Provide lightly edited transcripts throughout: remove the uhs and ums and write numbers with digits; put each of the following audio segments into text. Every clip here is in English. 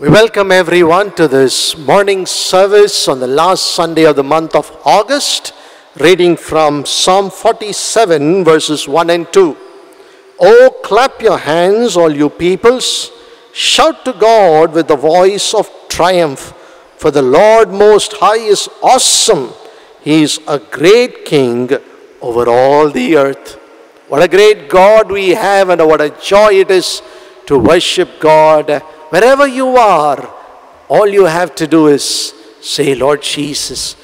We welcome everyone to this morning service on the last Sunday of the month of August, reading from Psalm 47 verses 1 and 2. Oh, clap your hands, all you peoples, shout to God with the voice of triumph, for the Lord Most High is awesome. He is a great King over all the earth. What a great God we have, and what a joy it is to worship God. Wherever you are, all you have to do is say, Lord Jesus,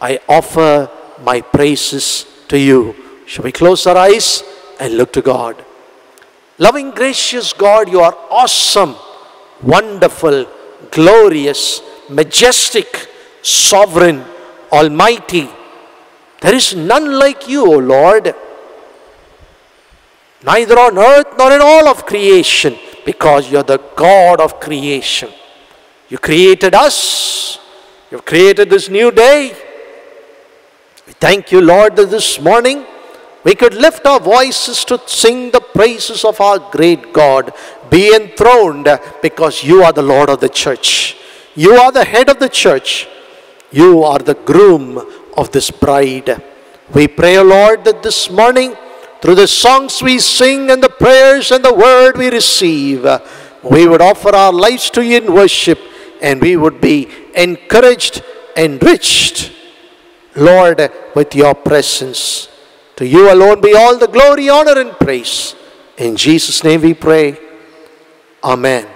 I offer my praises to you. Shall we close our eyes and look to God? Loving, gracious God, you are awesome, wonderful, glorious, majestic, sovereign, almighty. There is none like you, O Lord, neither on earth nor in all of creation. Because you're the God of creation. You created us. You've created this new day. We thank you, Lord, that this morning we could lift our voices to sing the praises of our great God. Be enthroned, because you are the Lord of the church. You are the head of the church. You are the groom of this bride. We pray, O Lord, that this morning, through the songs we sing and the prayers and the word we receive, we would offer our lives to you in worship, and we would be encouraged, enriched, Lord, with your presence. To you alone be all the glory, honor, and praise. In Jesus' name we pray. Amen.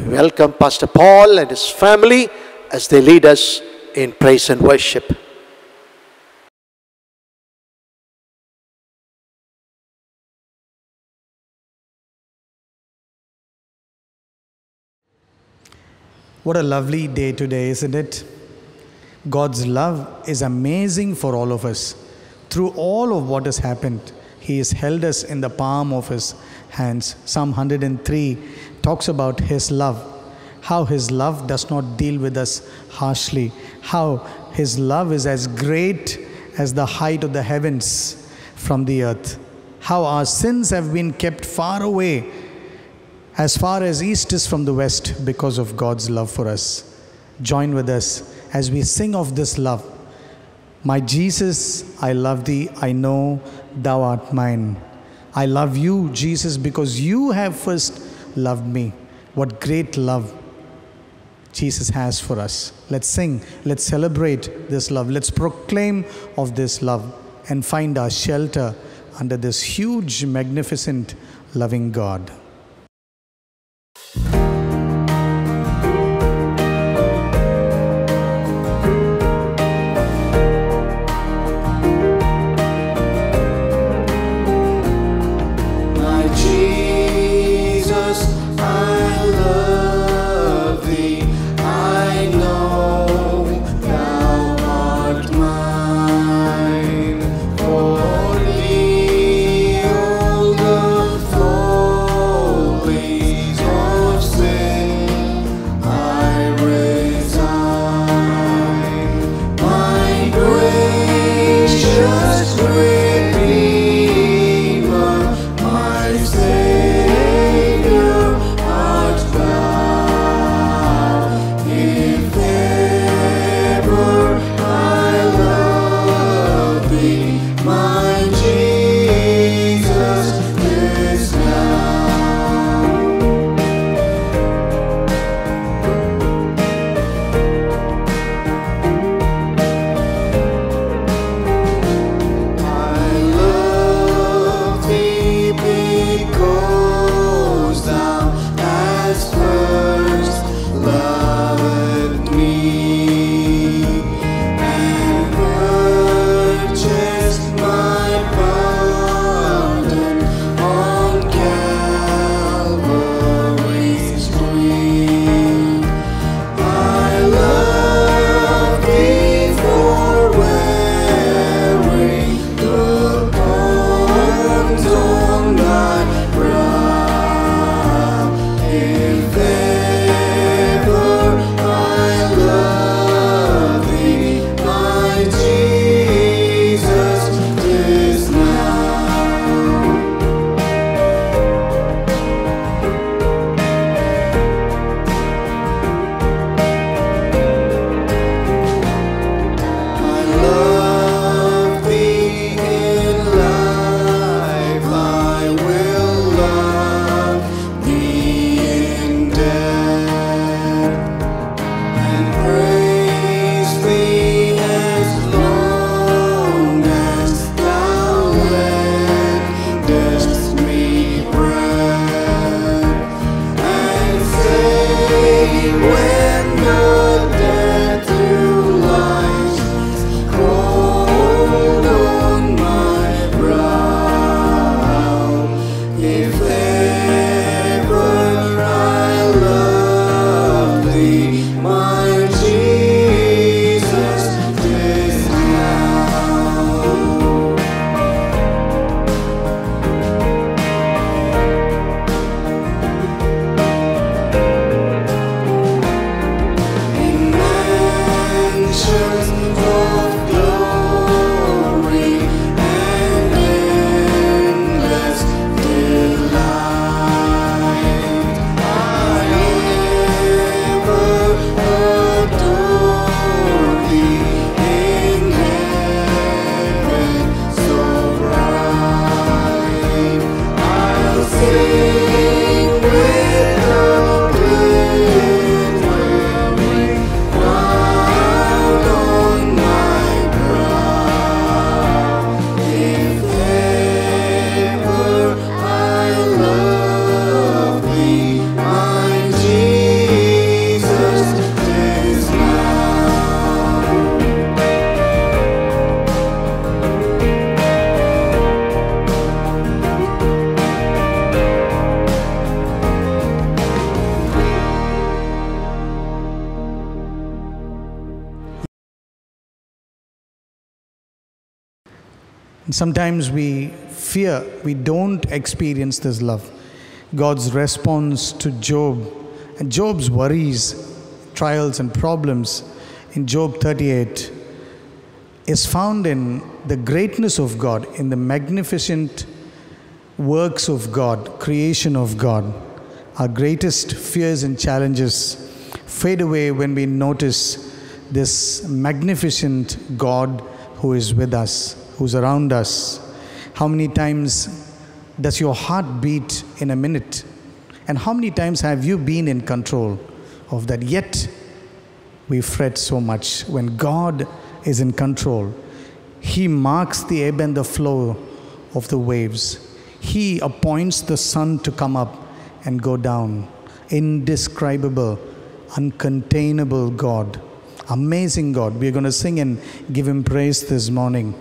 We welcome Pastor Paul and his family as they lead us in praise and worship. What a lovely day today, isn't it? God's love is amazing for all of us. Through all of what has happened, He has held us in the palm of His hands. Psalm 103 talks about His love, how His love does not deal with us harshly, how His love is as great as the height of the heavens from the earth, how our sins have been kept far away as far as east is from the west because of God's love for us. Join with us as we sing of this love. My Jesus, I love thee, I know thou art mine. I love you, Jesus, because you have first loved me. What great love Jesus has for us. Let's sing, let's celebrate this love, let's proclaim of this love and find our shelter under this huge, magnificent, loving God. And sometimes we fear we don't experience this love. God's response to Job and Job's worries, trials and problems in Job 38 is found in the greatness of God, in the magnificent works of God, creation of God. Our greatest fears and challenges fade away when we notice this magnificent God who is with us, who's around us. How many times does your heart beat in a minute? And how many times have you been in control of that? Yet we fret so much. When God is in control, He marks the ebb and the flow of the waves. He appoints the sun to come up and go down. Indescribable, uncontainable God. Amazing God. We are going to sing and give Him praise this morning.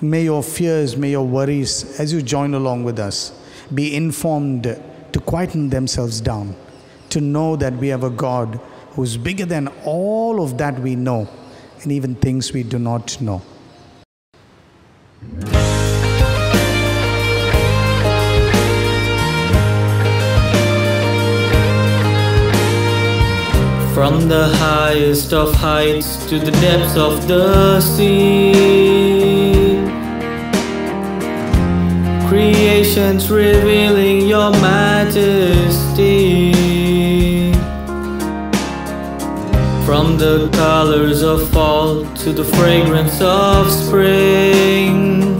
May your fears, may your worries, as you join along with us, be informed to quieten themselves down, to know that we have a God who is bigger than all of that we know, and even things we do not know. From the highest of heights to the depths of the sea, creation's revealing your majesty. From the colors of fall to the fragrance of spring,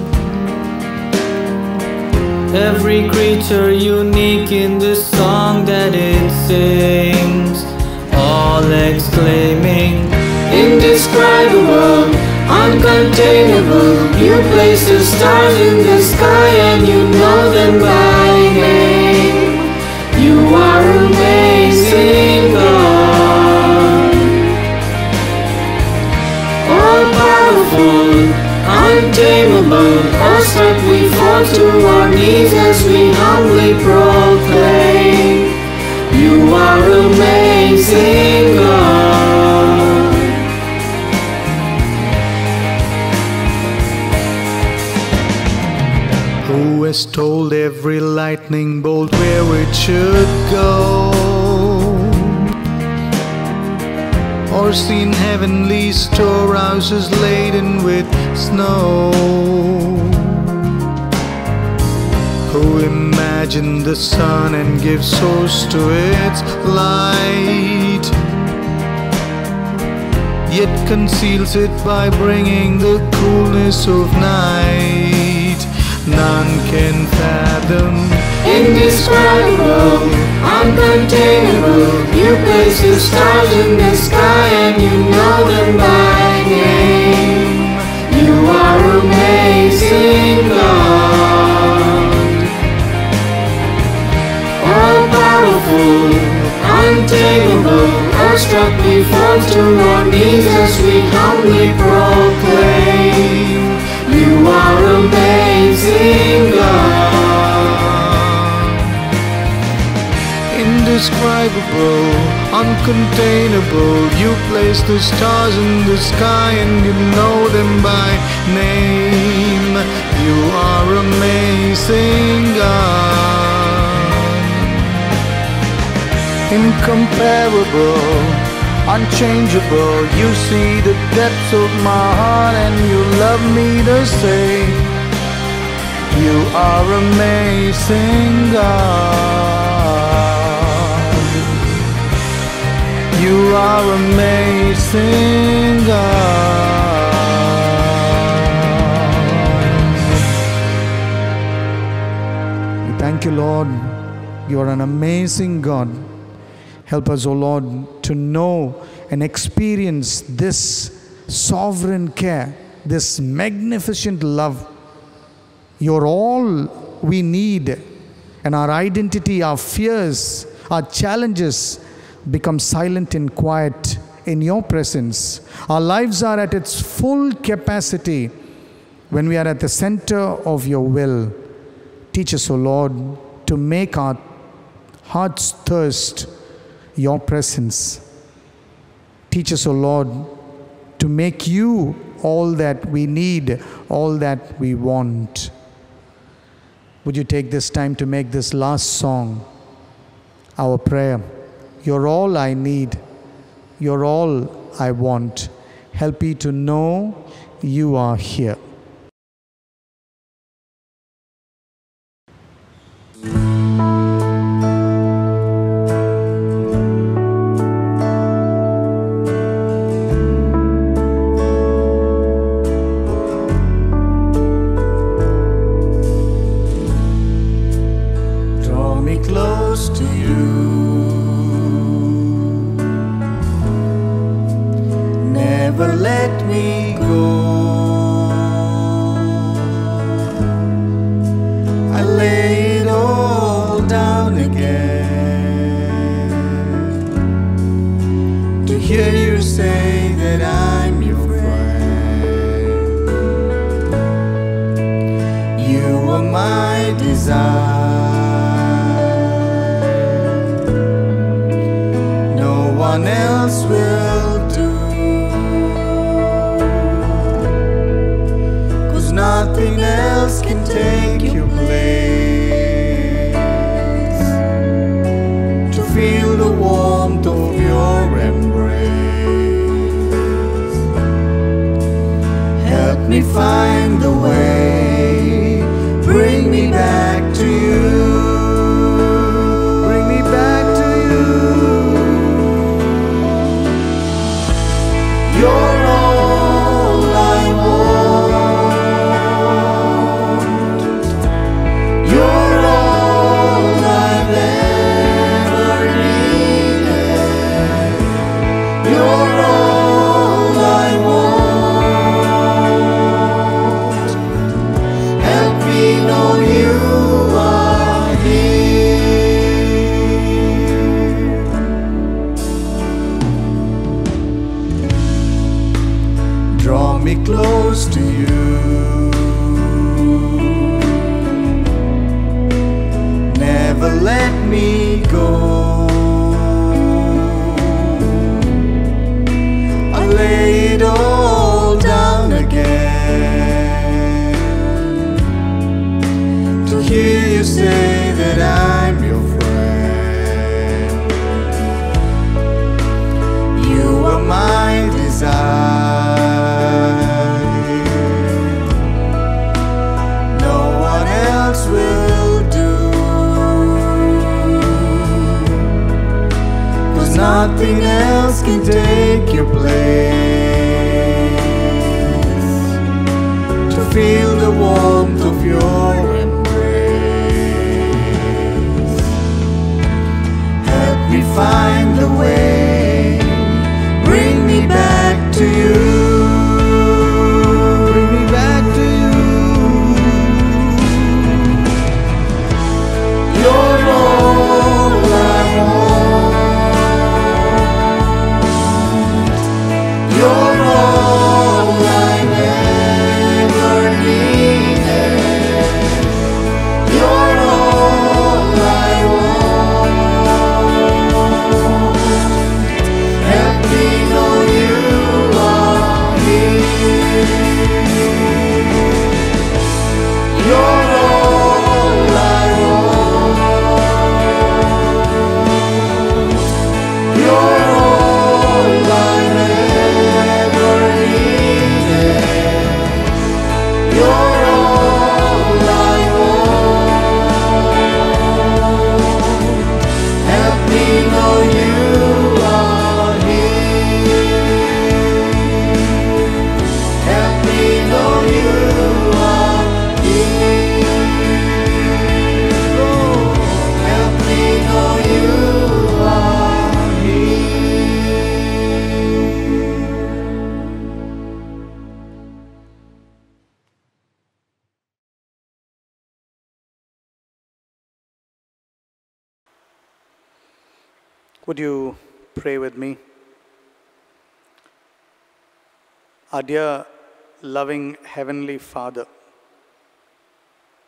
every creature unique in the song that it sings, all exclaiming, indescribable, uncontainable. You place the stars in the sky and you know them by name. You are amazing God, all-powerful, untamable. Awestruck we fall to our knees as we humbly proclaim, you are amazing God. Who has told every lightning bolt where it should go, or seen heavenly storehouses laden with snow? Who imagine the sun and give source to its light, yet conceals it by bringing the coolness of night? None can fathom, indescribable, uncontainable. You place the stars in the sky and you know them by name. You are amazing God, all-powerful, untamable. Awestruck we fall to our knees as we humbly proclaim, you are amazing God. Indescribable, uncontainable. You place the stars in the sky and you know them by name. You are amazing God. Incomparable, unchangeable. You see the depths of my heart and you love me the same. You are amazing God. You are amazing God. Thank you, Lord. You are an amazing God. Help us, O Lord, to know and experience this sovereign care, this magnificent love. You're all we need, and our identity, our fears, our challenges become silent and quiet in your presence. Our lives are at its full capacity when we are at the center of your will. Teach us, O Lord, to make our hearts thirst your presence. Teach us, O Lord, to make you all that we need, all that we want. Would you take this time to make this last song our prayer? You're all I need. You're all I want. Help me to know you are here. Nothing else can take your place, to feel the warmth of your embrace. Help me find the way, bring me back to you. Would you pray with me? Our dear, loving Heavenly Father,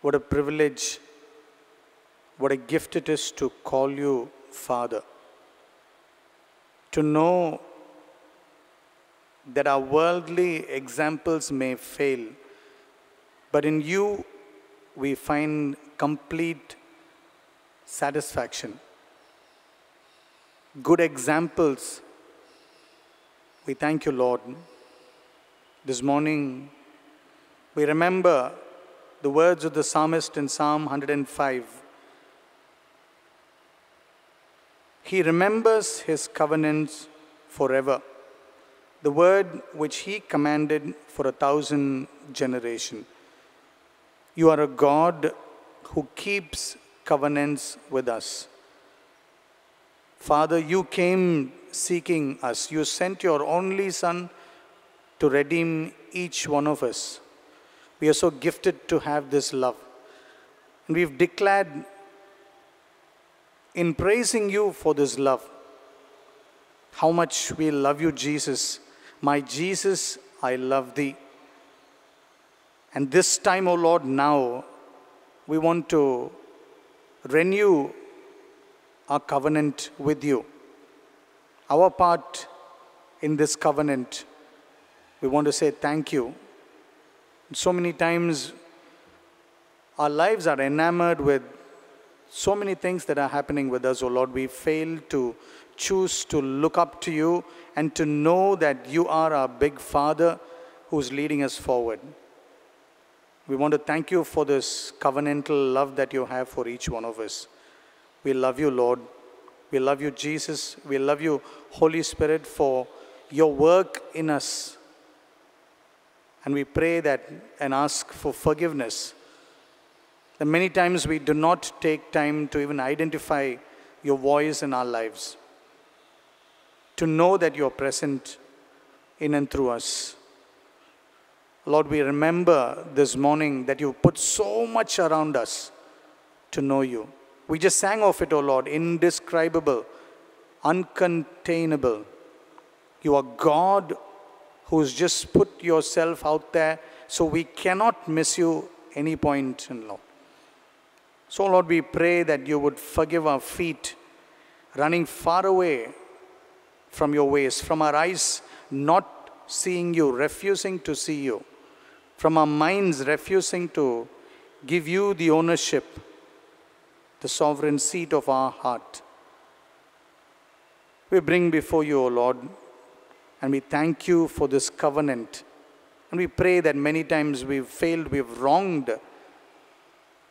what a privilege, what a gift it is to call you Father, to know that our worldly examples may fail, but in you we find complete satisfaction. Good examples. We thank you, Lord. This morning, we remember the words of the psalmist in Psalm 105. He remembers his covenants forever, the word which he commanded for 1,000 generations. You are a God who keeps covenants with us. Father, you came seeking us. You sent your only Son to redeem each one of us. We are so gifted to have this love. And we've declared in praising you for this love, how much we love you, Jesus. My Jesus, I love thee. And this time, O Lord, now, we want to renew our covenant with you. Our part in this covenant, we want to say thank you. So many times, our lives are enamored with so many things that are happening with us, O Lord. We fail to choose to look up to you and to know that you are our big Father who's leading us forward. We want to thank you for this covenantal love that you have for each one of us. We love you, Lord. We love you, Jesus. We love you, Holy Spirit, for your work in us. And we pray that and ask for forgiveness. And many times we do not take time to even identify your voice in our lives, to know that you are present in and through us. Lord, we remember this morning that you put so much around us to know you. We just sang of it, O Lord, indescribable, uncontainable. You are God who's just put yourself out there, so we cannot miss you any point in Lord. So Lord, we pray that you would forgive our feet running far away from your ways, from our eyes not seeing you, refusing to see you, from our minds refusing to give you the ownership, the sovereign seat of our heart. We bring before you, O Lord, and we thank you for this covenant. And we pray that many times we've failed, we've wronged,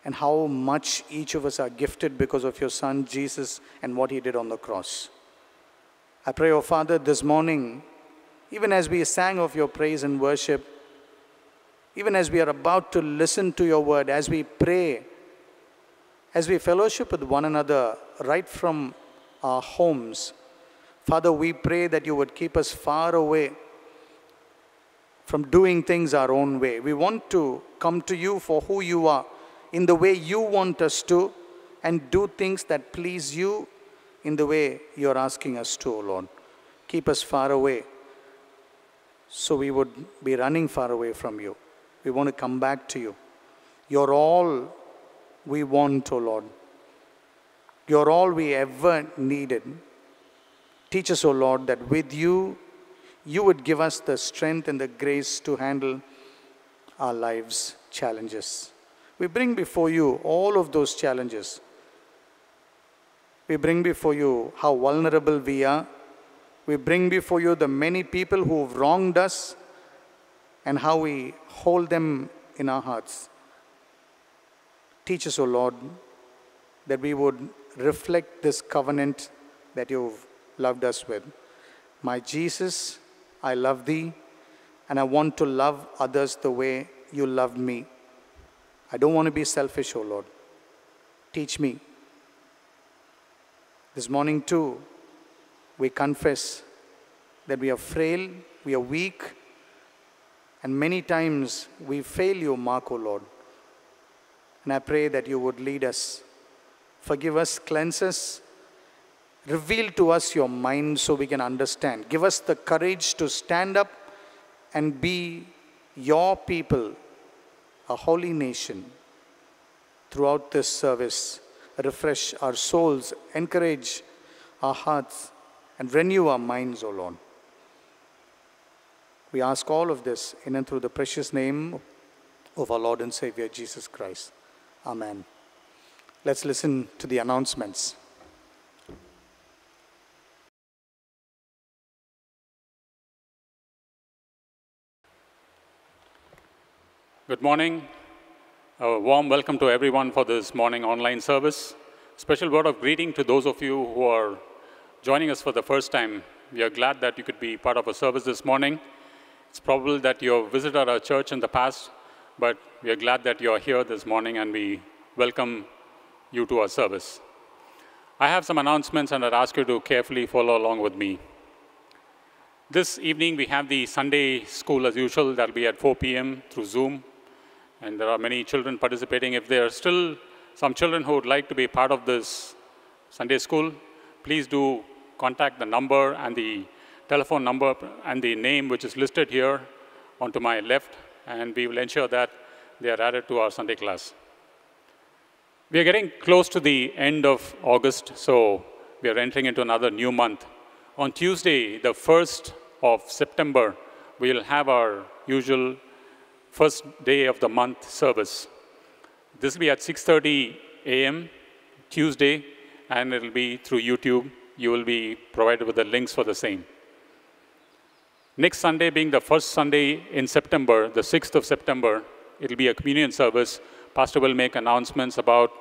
and how much each of us are gifted because of your Son, Jesus, and what he did on the cross. I pray, O Father, this morning, even as we sang of your praise and worship, even as we are about to listen to your word, as we pray, as we fellowship with one another right from our homes, Father, we pray that you would keep us far away from doing things our own way. We want to come to you for who you are, in the way you want us to, and do things that please you in the way you're asking us to, O Lord. Keep us far away, so we would be running far away from you. We want to come back to you. You're all we want, O Lord. You're all we ever needed. Teach us, O Lord, that with you, you would give us the strength and the grace to handle our lives' challenges. We bring before you all of those challenges. We bring before you how vulnerable we are. We bring before you the many people who have wronged us and how we hold them in our hearts. Teach us, O Lord, that we would reflect this covenant that you've loved us with. My Jesus, I love thee, and I want to love others the way you loved me. I don't want to be selfish, O Lord. Teach me. This morning too, we confess that we are frail, we are weak, and many times we fail you, Mark, O Lord. And I pray that you would lead us, forgive us, cleanse us, reveal to us your mind so we can understand. Give us the courage to stand up and be your people, a holy nation. Throughout this service, refresh our souls, encourage our hearts, and renew our minds, O Lord. We ask all of this in and through the precious name of our Lord and Savior, Jesus Christ. Amen. Let's listen to the announcements. Good morning. A warm welcome to everyone for this morning online service. Special word of greeting to those of you who are joining us for the first time. We are glad that you could be part of a service this morning. It's probable that you have visited our church in the past, but we are glad that you are here this morning and we welcome you to our service. I have some announcements and I'd ask you to carefully follow along with me. This evening we have the Sunday school as usual. That'll be at 4 p.m. through Zoom. And there are many children participating. If there are still some children who would like to be part of this Sunday school, please do contact the number and the telephone number and the name which is listed here onto my left, and we will ensure that they are added to our Sunday class. We are getting close to the end of August, so we are entering into another new month. On Tuesday, the 1st of September, we will have our usual first day of the month service. This will be at 6:30 a.m. Tuesday, and it will be through YouTube. You will be provided with the links for the same. Next Sunday being the first Sunday in September, the 6th of September, it will be a communion service. Pastor will make announcements about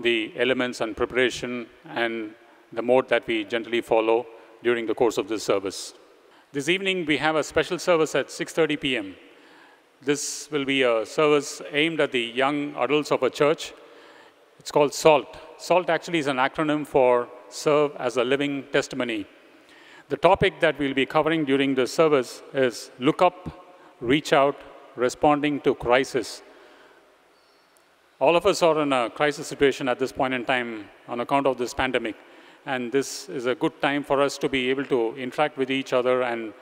the elements and preparation and the mode that we generally follow during the course of this service. This evening we have a special service at 6:30 p.m. This will be a service aimed at the young adults of a church. It's called SALT. SALT actually is an acronym for Serve as a Living Testimony. The topic that we'll be covering during this service is Look Up, Reach Out, Responding to Crisis. All of us are in a crisis situation at this point in time on account of this pandemic. And this is a good time for us to be able to interact with each other and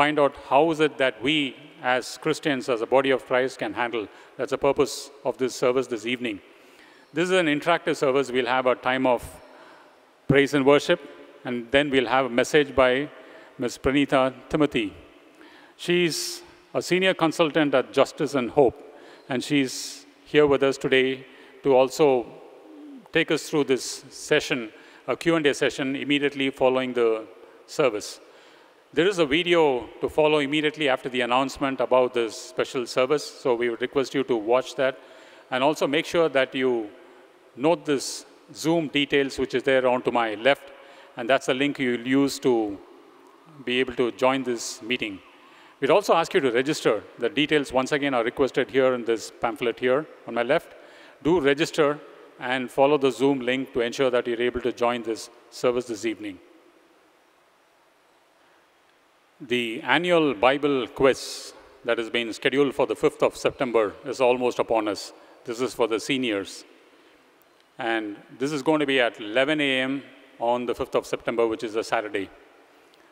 find out how is it that we as Christians, as a body of Christ, can handle. That's the purpose of this service this evening. This is an interactive service. We'll have a time of praise and worship, and then we'll have a message by Ms. Pranita Timothy. She's a senior consultant at Justice and Hope, and she's here with us today to also take us through this session, a Q&A session immediately following the service. There is a video to follow immediately after the announcement about this special service, so we would request you to watch that. And also make sure that you note this Zoom details which is there onto my left, and that's the link you'll use to be able to join this meeting. We'd also ask you to register. The details once again are requested here in this pamphlet here on my left. Do register and follow the Zoom link to ensure that you're able to join this service this evening. The annual Bible quiz that has been scheduled for the 5th of September is almost upon us. This is for the seniors. And this is going to be at 11 a.m. on the 5th of September, which is a Saturday.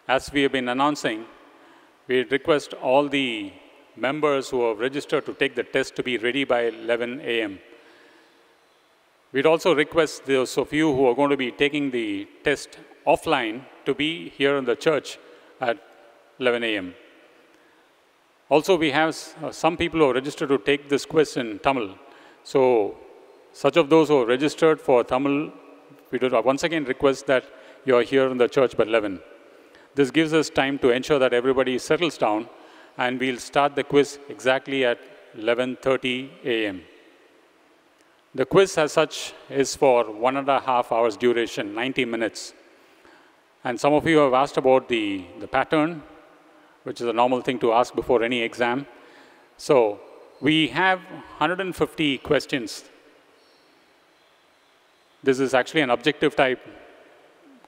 As we have been announcing, we request all the members who have registered to take the test to be ready by 11 a.m. We'd also request those of you who are going to be taking the test offline to be here in the church at 11 a.m. Also, we have some people who are registered to take this quiz in Tamil. So, such of those who are registered for Tamil, we do once again request that you are here in the church by 11. This gives us time to ensure that everybody settles down, and we'll start the quiz exactly at 11:30 a.m. The quiz as such is for 1.5 hours duration, 90 minutes. And some of you have asked about the pattern, which is a normal thing to ask before any exam. So we have 150 questions. This is actually an objective type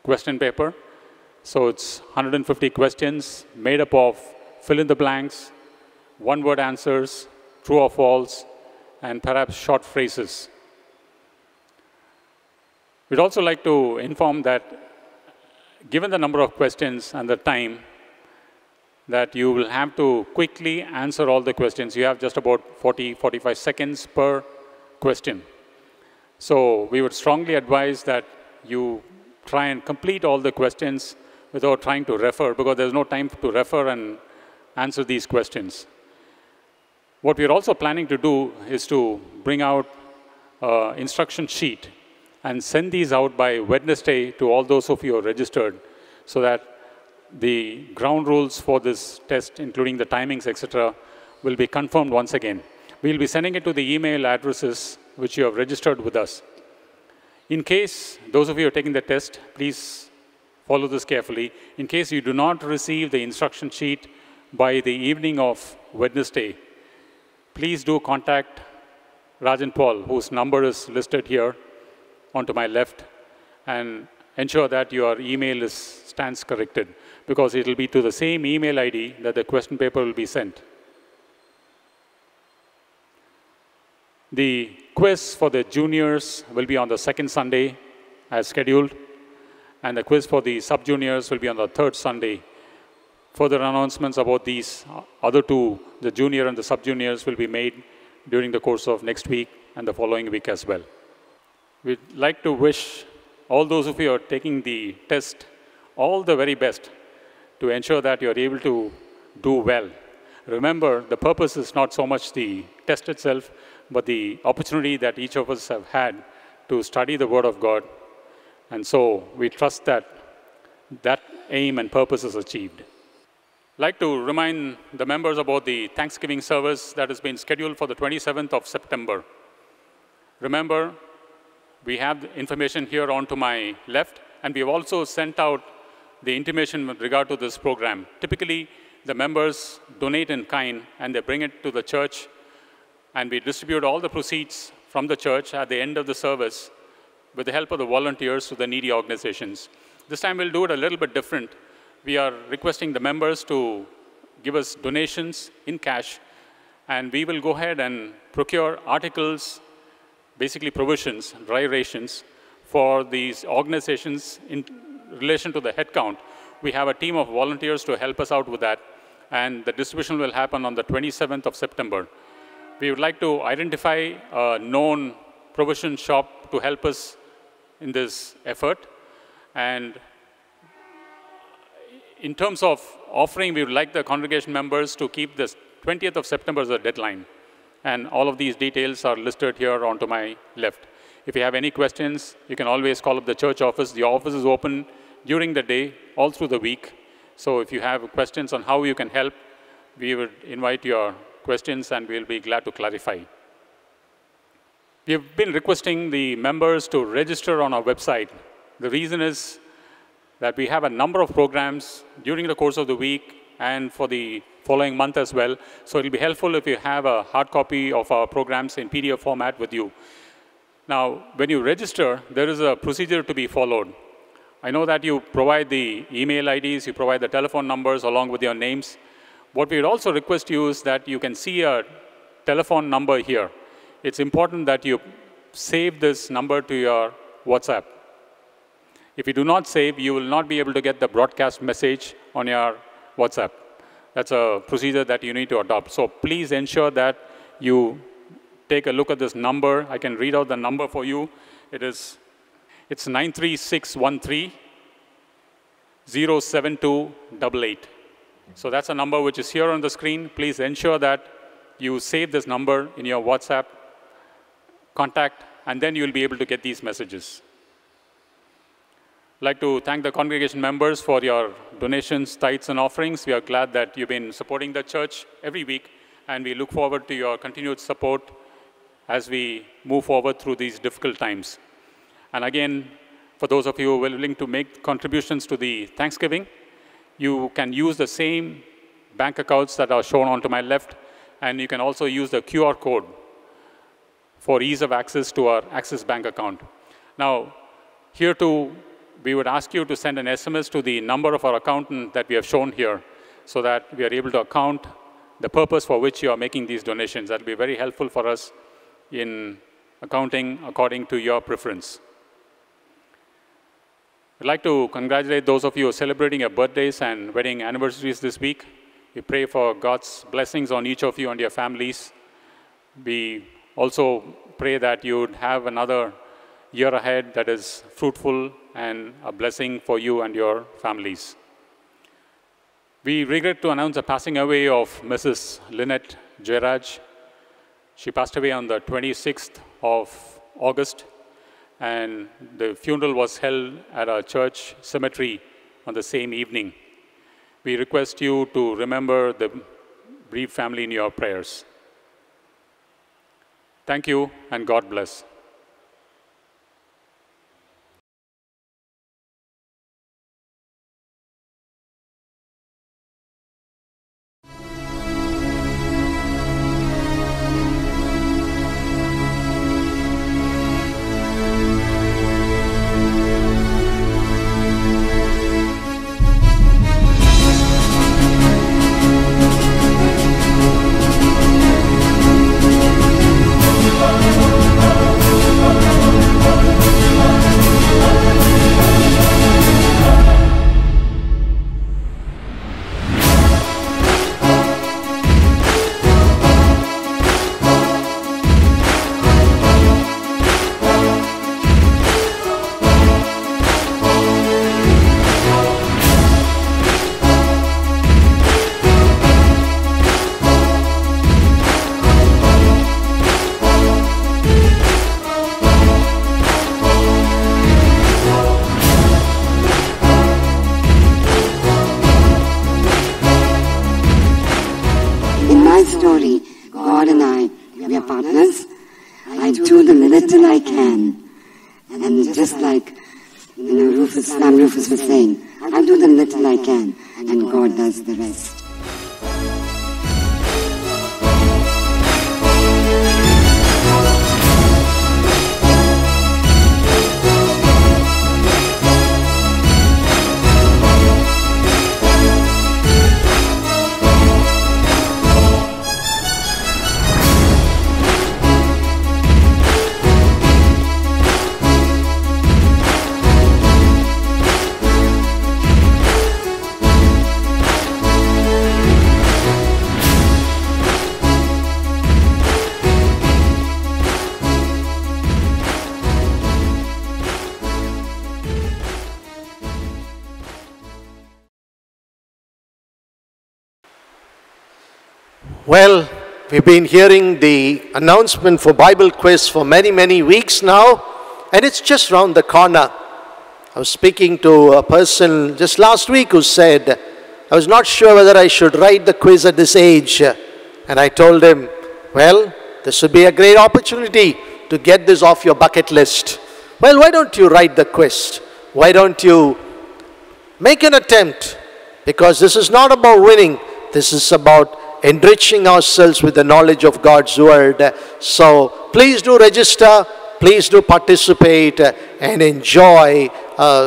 question paper. So it's 150 questions made up of fill in the blanks, one-word answers, true or false, and perhaps short phrases. We'd also like to inform that given the number of questions and the time, that you will have to quickly answer all the questions. You have just about 40, 45 seconds per question. So we would strongly advise that you try and complete all the questions without trying to refer, because there's no time to refer and answer these questions. What we are also planning to do is to bring out an instruction sheet and send these out by Wednesday to all those of you who are registered, so that the ground rules for this test, including the timings, etc., will be confirmed once again. We'll be sending it to the email addresses which you have registered with us. In case those of you who are taking the test, please follow this carefully. In case you do not receive the instruction sheet by the evening of Wednesday, please do contact Rajan Paul, whose number is listed here onto my left, and ensure that your email stands corrected, because it will be to the same email ID that the question paper will be sent. The quiz for the juniors will be on the second Sunday as scheduled, and the quiz for the sub-juniors will be on the third Sunday. Further announcements about these other two, the junior and the sub-juniors, will be made during the course of next week and the following week as well. We'd like to wish all those of you who are taking the test all the very best to ensure that you're able to do well. Remember, the purpose is not so much the test itself, but the opportunity that each of us have had to study the Word of God. And so we trust that that aim and purpose is achieved. I'd like to remind the members about the Thanksgiving service that has been scheduled for the 27th of September. Remember, we have the information here on to my left, and we have also sent out the intimation with regard to this program. Typically, the members donate in kind, and they bring it to the church, and we distribute all the proceeds from the church at the end of the service with the help of the volunteers to the needy organizations. This time we'll do it a little bit different. We are requesting the members to give us donations in cash, and we will go ahead and procure articles, basically provisions, dry rations, for these organizations in relation to the headcount. We have a team of volunteers to help us out with that, and the distribution will happen on the 27th of September. We would like to identify a known provision shop to help us in this effort. And in terms of offering, we would like the congregation members to keep this 20th of September as a deadline. And all of these details are listed here onto my left. If you have any questions, you can always call up the church office. The office is open during the day, all through the week. So if you have questions on how you can help, we would invite your questions, and we'll be glad to clarify. We have been requesting the members to register on our website. The reason is that we have a number of programs during the course of the week and for the following month as well. So it'll be helpful if you have a hard copy of our programs in PDF format with you. Now, when you register, there is a procedure to be followed. I know that you provide the email IDs, you provide the telephone numbers along with your names. What we would also request you is that you can see a telephone number here. It's important that you save this number to your WhatsApp. If you do not save, you will not be able to get the broadcast message on your WhatsApp. That's a procedure that you need to adopt. So please ensure that you take a look at this number. I can read out the number for you. It's 93613-07288. So that's a number which is here on the screen. Please ensure that you save this number in your WhatsApp contact, and then you'll be able to get these messages. I'd like to thank the congregation members for your donations, tithes, and offerings. We are glad that you've been supporting the church every week, and we look forward to your continued support as we move forward through these difficult times. And again, for those of you who are willing to make contributions to the Thanksgiving, you can use the same bank accounts that are shown onto my left, and you can also use the QR code for ease of access to our Axis Bank account. Now, here too, we would ask you to send an SMS to the number of our accountant that we have shown here, so that we are able to account the purpose for which you are making these donations. That will be very helpful for us in accounting according to your preference. I'd like to congratulate those of you celebrating your birthdays and wedding anniversaries this week. We pray for God's blessings on each of you and your families. We also pray that you would have another year ahead that is fruitful and a blessing for you and your families. We regret to announce the passing away of Mrs. Lynette Jairaj. She passed away on the 26th of August, and the funeral was held at our church cemetery on the same evening. We request you to remember the bereaved family in your prayers. Thank you, and God bless. Well, we've been hearing the announcement for Bible Quiz for many, many weeks now, and it's just round the corner. I was speaking to a person just last week who said, I was not sure whether I should write the quiz at this age. And I told him, well, this would be a great opportunity to get this off your bucket list. Well, why don't you write the quiz? Why don't you make an attempt? Because this is not about winning. This is about enriching ourselves with the knowledge of God's Word. So please do register, please do participate, and enjoy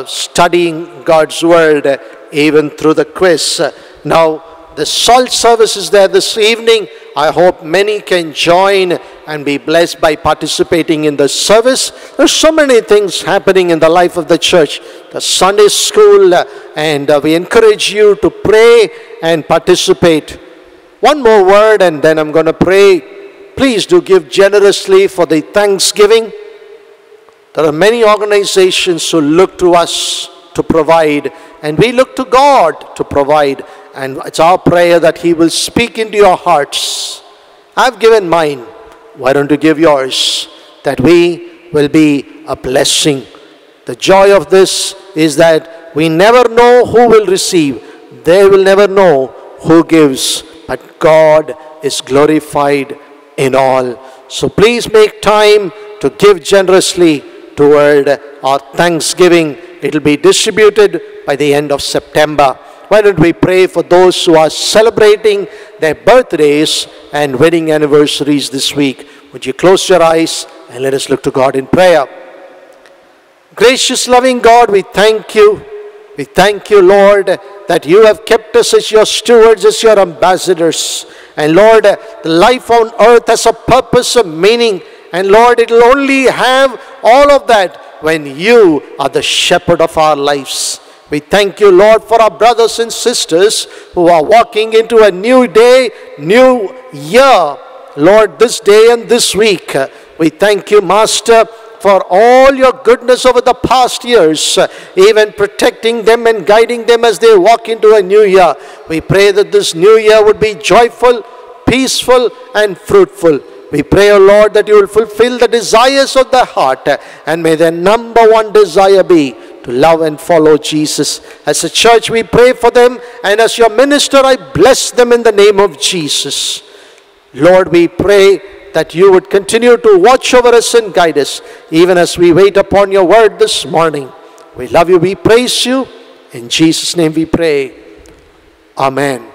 studying God's Word even through the quiz. Now, the SALT service is there this evening. I hope many can join and be blessed by participating in the service. There's so many things happening in the life of the church. The Sunday school, and we encourage you to pray and participate. One more word and then I'm going to pray. Please do give generously for the Thanksgiving. There are many organizations who look to us to provide, and we look to God to provide. And it's our prayer that He will speak into your hearts. I've given mine. Why don't you give yours? That we will be a blessing. The joy of this is that we never know who will receive. They will never know who gives. But God is glorified in all. So please make time to give generously toward our Thanksgiving. It will be distributed by the end of September. Why don't we pray for those who are celebrating their birthdays and wedding anniversaries this week. Would you close your eyes and let us look to God in prayer. Gracious, loving God, we thank you. We thank you, Lord, that you have kept us as your stewards, as your ambassadors. And Lord, the life on earth has a purpose, a meaning. And Lord, it will only have all of that when you are the shepherd of our lives. We thank you, Lord, for our brothers and sisters who are walking into a new day, new year. Lord, this day and this week, we thank you, Master, for all your goodness over the past years, even protecting them and guiding them as they walk into a new year. We pray that this new year would be joyful, peaceful, and fruitful. We pray, O Lord, that you will fulfill the desires of their heart, and may their number one desire be to love and follow Jesus. As a church, we pray for them, and as your minister, I bless them in the name of Jesus. Lord, we pray that you would continue to watch over us and guide us, even as we wait upon your word this morning. We love you, we praise you. In Jesus' name we pray. Amen.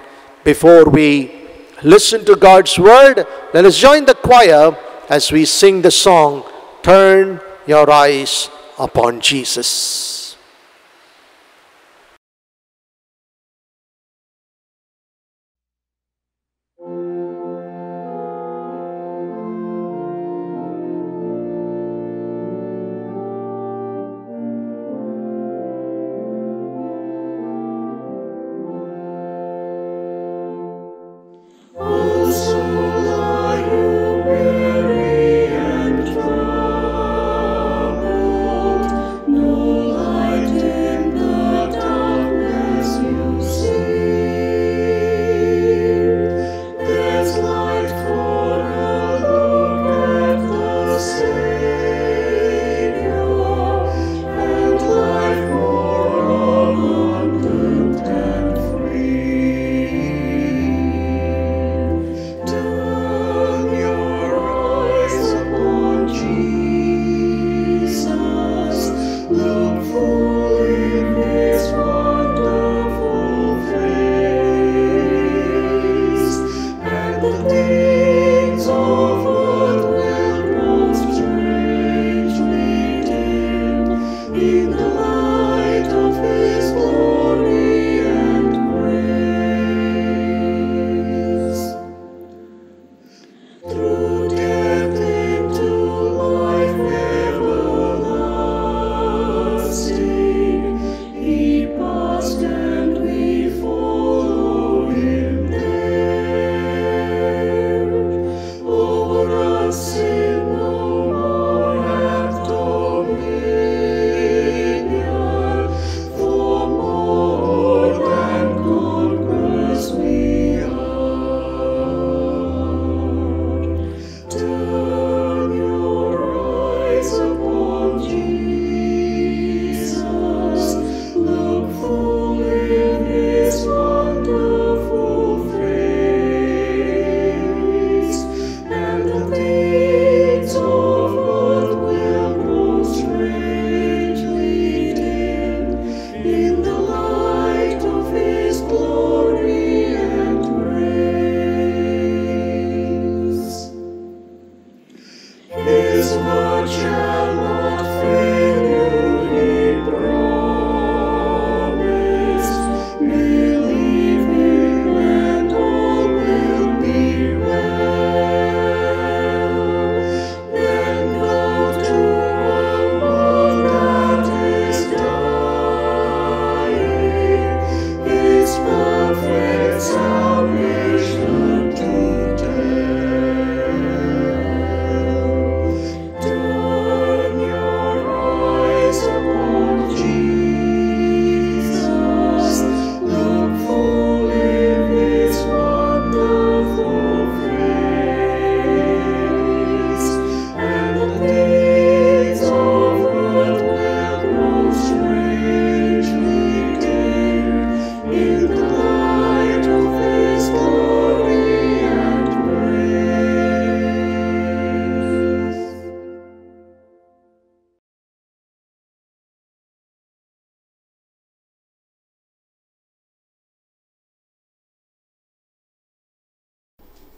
Before we listen to God's word, let us join the choir as we sing the song, Turn Your Eyes Upon Jesus.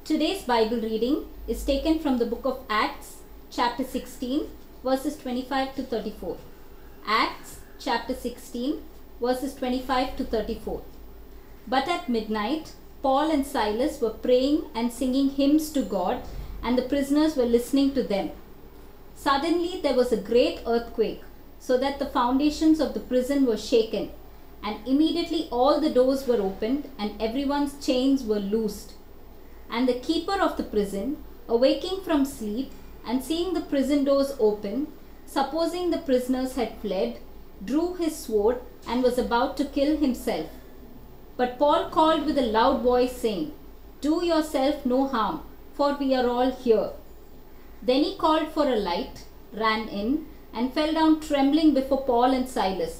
Today's Bible reading is taken from the book of Acts, chapter 16, verses 25 to 34. Acts, chapter 16, verses 25 to 34. But at midnight, Paul and Silas were praying and singing hymns to God, and the prisoners were listening to them. Suddenly there was a great earthquake, so that the foundations of the prison were shaken, and immediately all the doors were opened, and everyone's chains were loosed. And the keeper of the prison, awaking from sleep and seeing the prison doors open, supposing the prisoners had fled, drew his sword and was about to kill himself. But Paul called with a loud voice, saying, "Do yourself no harm, for we are all here." Then he called for a light, ran in, and fell down trembling before Paul and Silas.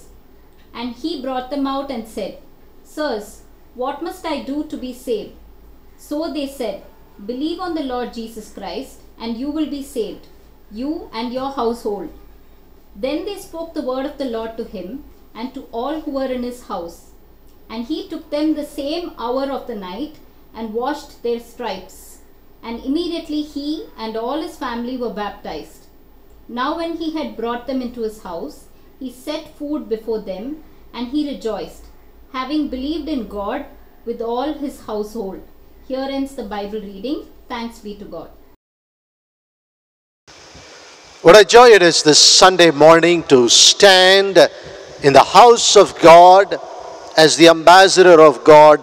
And he brought them out and said, "Sirs, what must I do to be saved?" So they said, "Believe on the Lord Jesus Christ, and you will be saved, you and your household." Then they spoke the word of the Lord to him and to all who were in his house. And he took them the same hour of the night and washed their stripes. And immediately he and all his family were baptized. Now when he had brought them into his house, he set food before them, and he rejoiced, having believed in God with all his household. Here ends the Bible reading. Thanks be to God. What a joy it is this Sunday morning to stand in the house of God as the ambassador of God,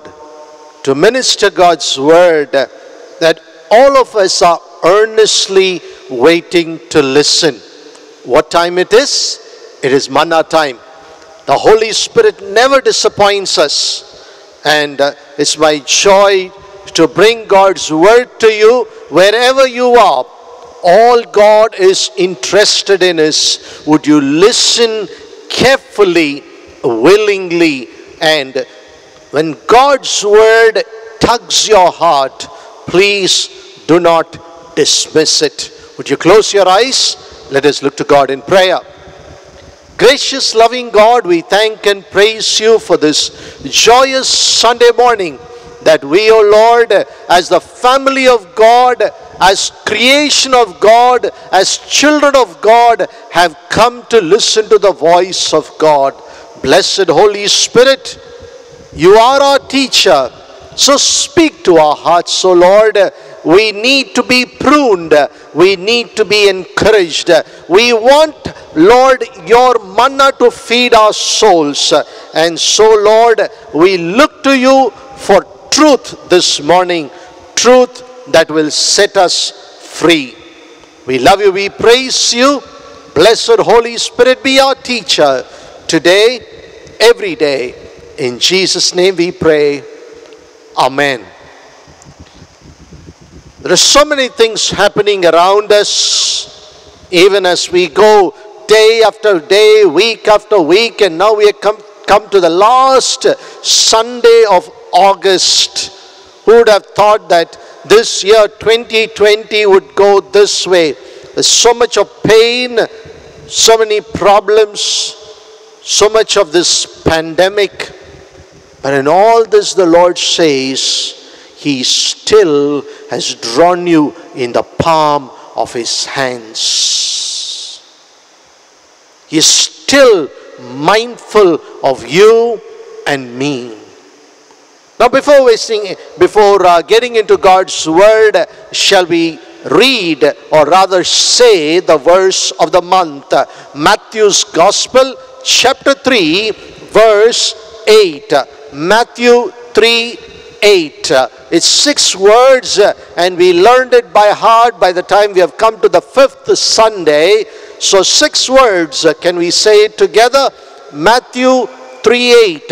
to minister God's word that all of us are earnestly waiting to listen. What time it is? It is manna time. The Holy Spirit never disappoints us, and it's my joy to bring God's word to you wherever you are. All God is interested in is, would you listen carefully, willingly, and when God's word tugs your heart, please do not dismiss it. Would you close your eyes? Let us look to God in prayer. Gracious, loving God, we thank and praise you for this joyous Sunday morning that we, O Lord, as the family of God, as creation of God, as children of God, have come to listen to the voice of God. Blessed Holy Spirit, you are our teacher, so speak to our hearts, O Lord. We need to be pruned. We need to be encouraged. We want, Lord, your manna to feed our souls. And so, Lord, we look to you for truth this morning, truth that will set us free. We love you, we praise you. Blessed Holy Spirit, be our teacher today, every day. In Jesus' name we pray. Amen. There are so many things happening around us, even as we go day after day, week after week, and now we have come to the last Sunday of August. Who would have thought that this year 2020 would go this way? There's so much of pain, so many problems, so much of this pandemic. But in all this, the Lord says, He still has drawn you in the palm of His hands. He is still mindful of you and me. Now before getting into God's word, shall we read, or rather say, the verse of the month. Matthew's Gospel, chapter 3, verse 8. Matthew 3, 8. It's 6 words, and we learned it by heart by the time we have come to the 5th Sunday. So 6 words. Can we say it together? Matthew 3, 8.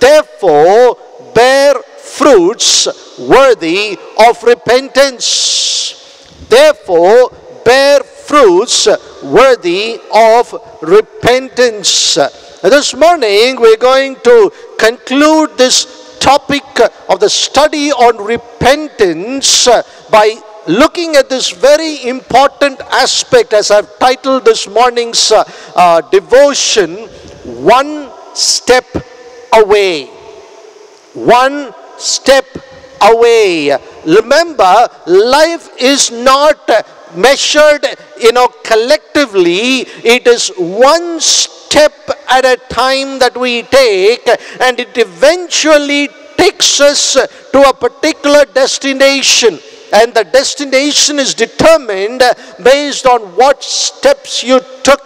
Therefore, bear fruits worthy of repentance. Therefore, bear fruits worthy of repentance. This morning, we're going to conclude this topic of the study on repentance by looking at this very important aspect, as I've titled this morning's devotion, One Step Away. One step away. Remember, life is not measured, collectively. It is one step at a time that we take, and it eventually takes us to a particular destination. And the destination is determined based on what steps you took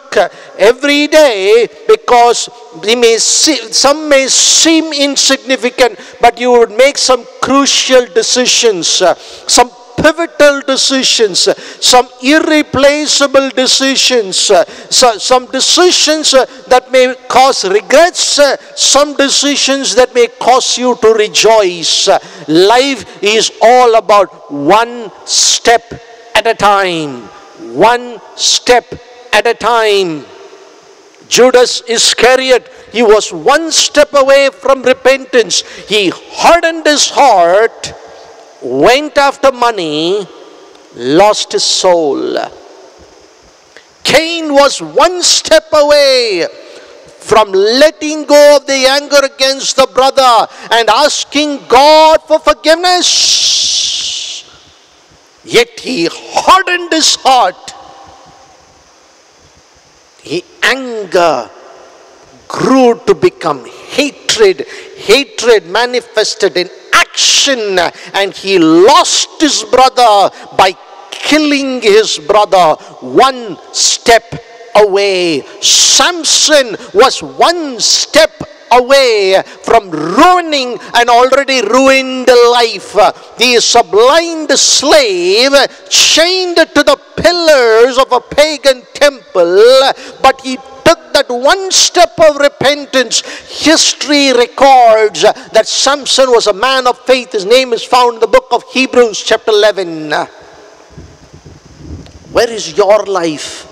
every day, because some may seem insignificant, but you would make some crucial decisions, some pivotal decisions, some irreplaceable decisions, some decisions that may cause regrets, some decisions that may cause you to rejoice. Life is all about one step at a time. One step at a time. Judas Iscariot, he was one step away from repentance. He hardened his heart, went after money, lost his soul. Cain was one step away from letting go of the anger against the brother and asking God for forgiveness. Yet he hardened his heart. His anger grew to become hatred. Hatred manifested in action, and he lost his brother by killing his brother. One step away. Samson was one step away from ruining an already ruined life. He is a blind slave chained to the pillars of a pagan temple, but he took that one step of repentance. History records that Samson was a man of faith. His name is found in the book of Hebrews chapter 11. Where is your life?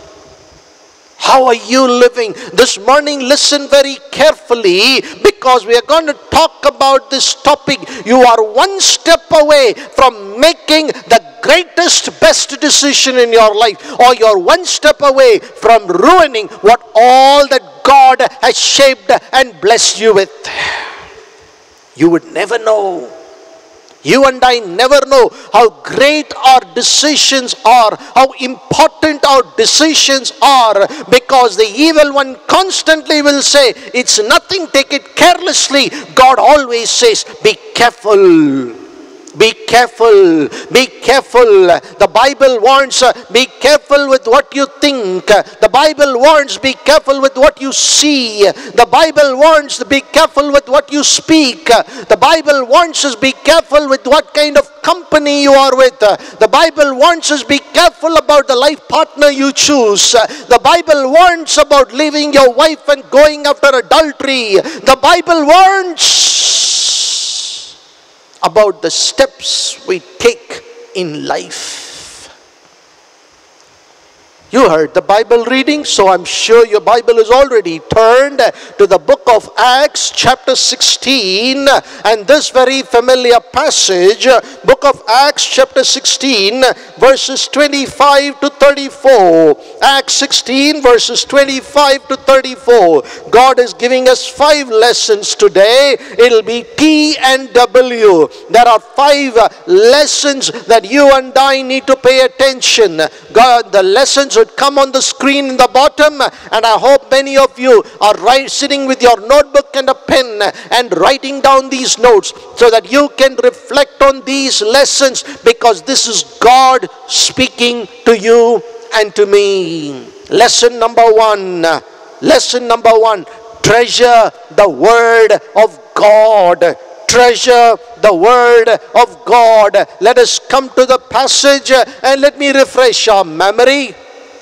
How are you living? This morning, listen very carefully, because we are going to talk about this topic. You are one step away from making the greatest, best decision in your life, or you're one step away from ruining what all that God has shaped and blessed you with. You would never know. You and I never know how great our decisions are, how important our decisions are, because the evil one constantly will say, it's nothing, take it carelessly. God always says, be careful. Be careful. Be careful. The Bible warns, be careful with what you think. The Bible warns, be careful with what you see. The Bible warns, be careful with what you speak. The Bible warns us, be careful with what kind of company you are with. The Bible warns us, be careful about the life partner you choose. The Bible warns about leaving your wife and going after adultery. The Bible warns about the steps we take in life. You heard the Bible reading, so I'm sure your Bible is already turned to the book of Acts chapter 16, and this very familiar passage, book of Acts chapter 16, verses 25 to 34. Acts 16, verses 25 to 34. God is giving us 5 lessons today. It'll be T and W. There are 5 lessons that you and I need to pay attention. God, the lessons would come on the screen in the bottom, and I hope many of you are sitting with your notebook and a pen and writing down these notes so that you can reflect on these lessons, because this is God speaking to you and to me. Lesson number 1. Lesson number 1. Treasure the Word of God. Treasure the Word of God. Let us come to the passage, and let me refresh our memory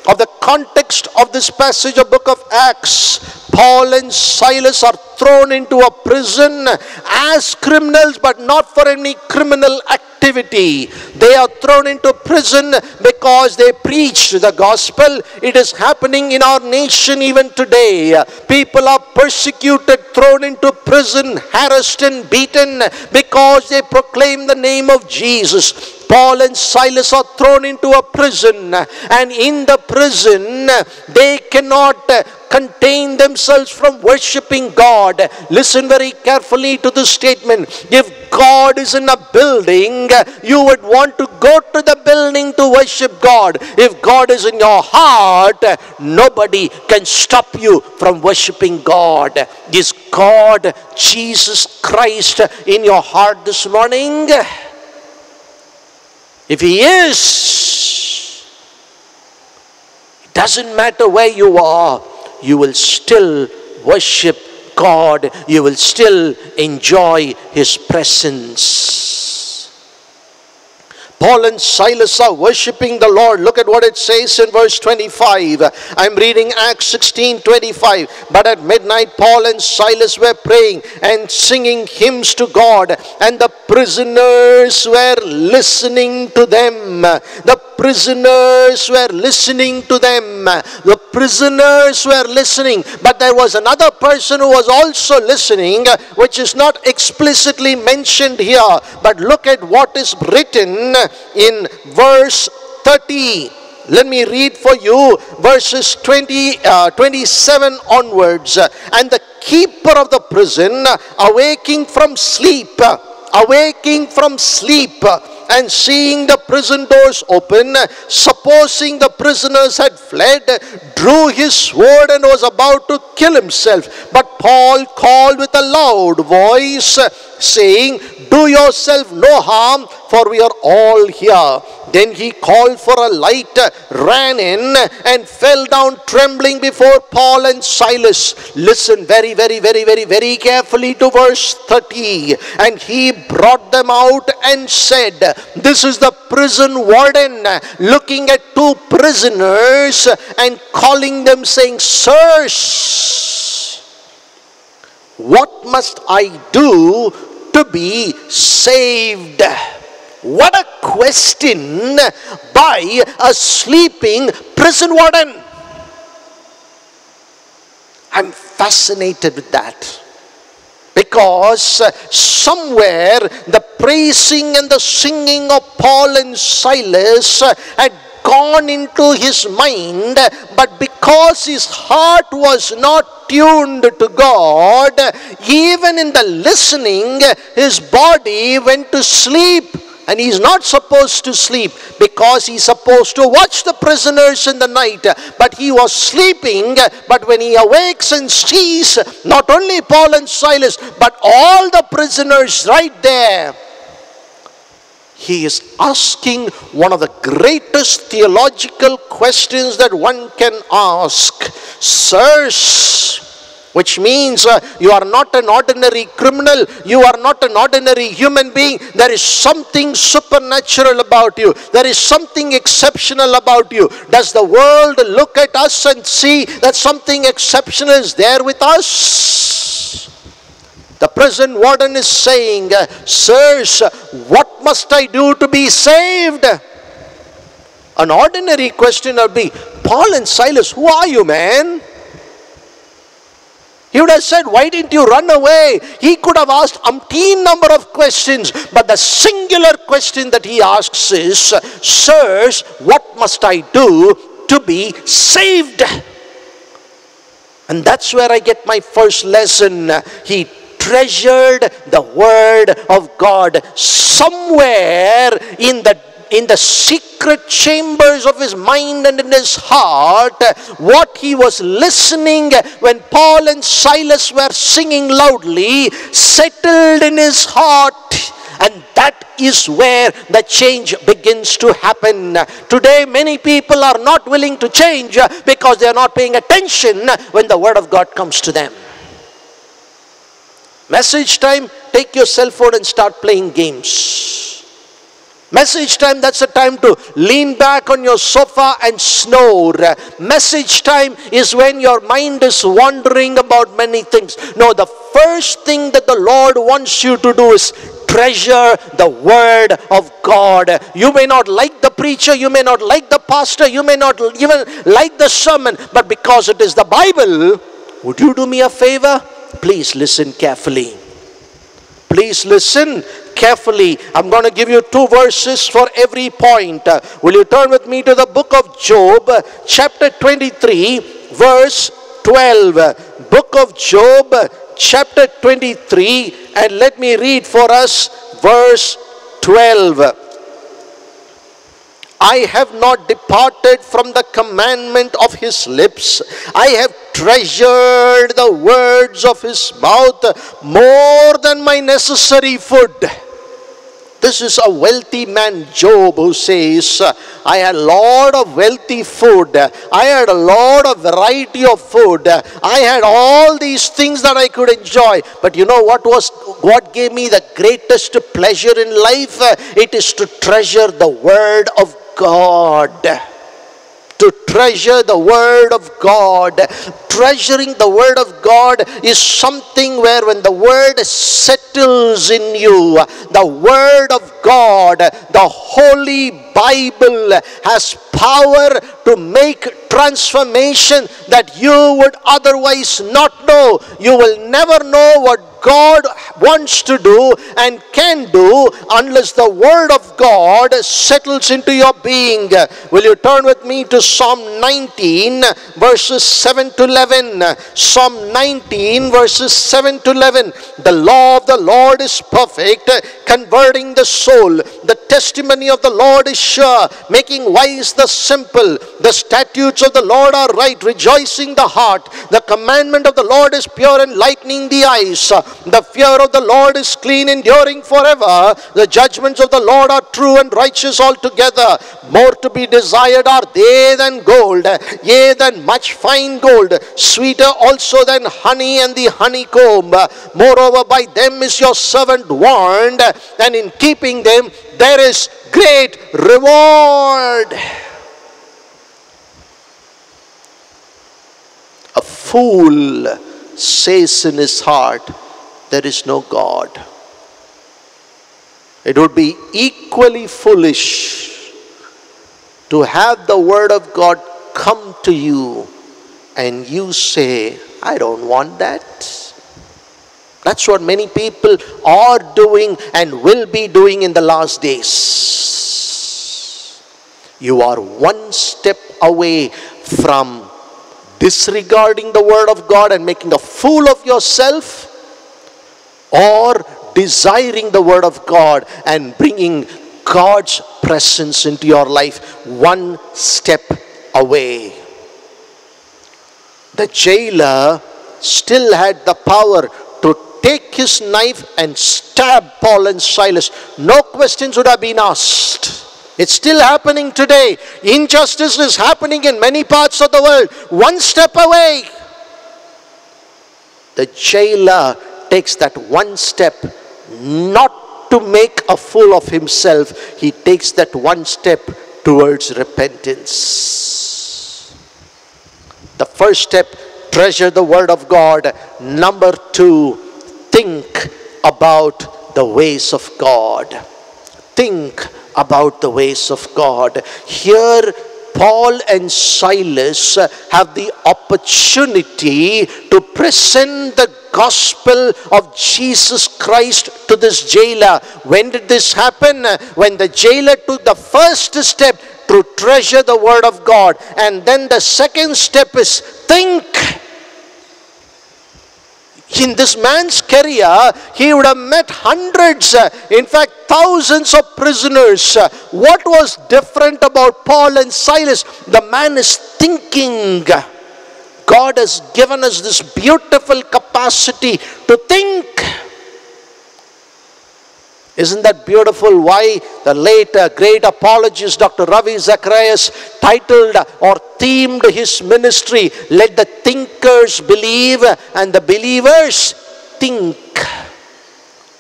of the context of this passage of book of Acts. Paul and Silas are thrown into a prison as criminals, but not for any criminal activity. They are thrown into prison because they preached the gospel. It is happening in our nation even today. People are persecuted, thrown into prison, harassed and beaten because they proclaim the name of Jesus. Paul and Silas are thrown into a prison, and in the prison they cannot contain themselves from worshiping God. Listen very carefully to this statement. If God is in a building, you would want to go to the building to worship God. If God is in your heart, nobody can stop you from worshiping God. Is God, Jesus Christ, in your heart this morning? If He is, it doesn't matter where you are, you will still worship God. You will still enjoy His presence. Paul and Silas are worshipping the Lord. Look at what it says in verse 25. I'm reading Acts 16:25. But at midnight Paul and Silas were praying and singing hymns to God, and the prisoners were listening to them. The prisoners were listening to them. The prisoners were listening. But there was another person who was also listening, which is not explicitly mentioned here. But look at what is written in verse 30. Let me read for you verses 27 onwards. And the keeper of the prison, awaking from sleep, and seeing the prison doors open, supposing the prisoners had fled, drew his sword and was about to kill himself. But Paul called with a loud voice, saying, "Do yourself no harm, for we are all here." Then he called for a light, ran in, and fell down trembling before Paul and Silas. Listen very, very, very, very, very carefully to verse 30. And he brought them out and said, this is the prison warden looking at two prisoners and calling them, saying, "Sirs, what must I do to be saved?" What a question by a sleeping prison warden. I'm fascinated with that. Because somewhere the praising and the singing of Paul and Silas had gone into his mind, but because his heart was not tuned to God, even in the listening, his body went to sleep. And he's not supposed to sleep, because he's supposed to watch the prisoners in the night. But he was sleeping. But when he awakes and sees not only Paul and Silas, but all the prisoners right there, he is asking one of the greatest theological questions that one can ask. Sirs. Which means you are not an ordinary criminal. You are not an ordinary human being. There is something supernatural about you. There is something exceptional about you. Does the world look at us and see that something exceptional is there with us? The prison warden is saying, "Sirs, what must I do to be saved?" An ordinary question would be, "Paul and Silas, who are you, man?" He would have said, "Why didn't you run away?" He could have asked umpteen number of questions. But the singular question that he asks is, "Sirs, what must I do to be saved?" And that's where I get my first lesson. He treasured the word of God. Somewhere in the secret chambers of his mind and in his heart, what he was listening when Paul and Silas were singing loudly settled in his heart. And that is where the change begins to happen. Today, many people are not willing to change because they are not paying attention when the word of God comes to them. Message time, take your cell phone and start playing games. Message time, that's a time to lean back on your sofa and snore. Message time is when your mind is wandering about many things. No, the first thing that the Lord wants you to do is treasure the word of God. You may not like the preacher, you may not like the pastor, you may not even like the sermon, but because it is the Bible, would you do me a favor? Please listen carefully. Please listen carefully. I'm going to give you two verses for every point. Will you turn with me to the book of Job, chapter 23, verse 12. Book of Job, chapter 23, and let me read for us verse 12. I have not departed from the commandment of his lips. I have treasured the words of his mouth more than my necessary food. This is a wealthy man, Job, who says, I had a lot of wealthy food. I had a lot of variety of food. I had all these things that I could enjoy. But you know what gave me the greatest pleasure in life? It is to treasure the Word of God. To treasure the Word of God. Treasuring the Word of God is something where when the Word settles in you, the Word of God, the Holy Bible, has power to make transformation that you would otherwise not know. You will never know what God wants to do and can do unless the Word of God settles into your being. Will you turn with me to Psalm 19 verses 7 to 11. Psalm 19 verses 7 to 11. The law of the Lord is perfect, converting the soul. The testimony of the Lord is sure, making wise the simple. The statutes of the Lord are right, rejoicing the heart. The commandment of the Lord is pure, enlightening the eyes. The fear of the Lord is clean, enduring forever. The judgments of the Lord are true and righteous altogether. More to be desired are they than gold, yea, than much fine gold, sweeter also than honey and the honeycomb. Moreover, by them is your servant warned, and in keeping them there is great reward. A fool says in his heart, there is no God. It would be equally foolish to have the Word of God come to you and you say, I don't want that. That's what many people are doing and will be doing in the last days. You are one step away from disregarding the Word of God and making a fool of yourself, or desiring the Word of God and bringing God's presence into your life, one step away. The jailer still had the power to take his knife and stab Paul and Silas. No questions would have been asked. It's still happening today. Injustice is happening in many parts of the world. One step away. The jailer takes that one step, not to make a fool of himself. He takes that one step towards repentance. The first step, treasure the Word of God. Number two, think about the ways of God. Think about the ways of God. Here, Paul and Silas have the opportunity to present the gospel of Jesus Christ to this jailer. When did this happen? When the jailer took the first step to treasure the Word of God. And then the second step is think. In this man's career, he would have met hundreds, in fact, thousands of prisoners. What was different about Paul and Silas? The man is thinking. God has given us this beautiful capacity to think. Isn't that beautiful? Why the late great apologist Dr. Ravi Zacharias titled or themed his ministry, Let the Thinkers Believe and the Believers Think.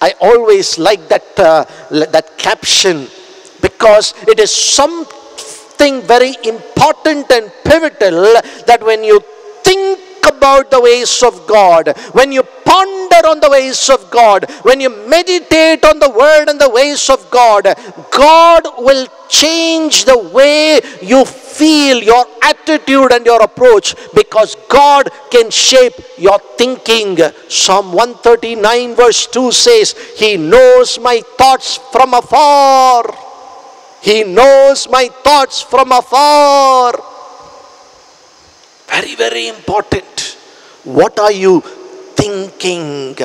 I always like that caption, because it is something very important and pivotal, that when you think about the ways of God, when you ponder on the ways of God, when you meditate on the Word and the ways of God, God will change the way you feel, your attitude and your approach, because God can shape your thinking. Psalm 139 verse 2 says, He knows my thoughts from afar. He knows my thoughts from afar. Very, very important. What are you thinking?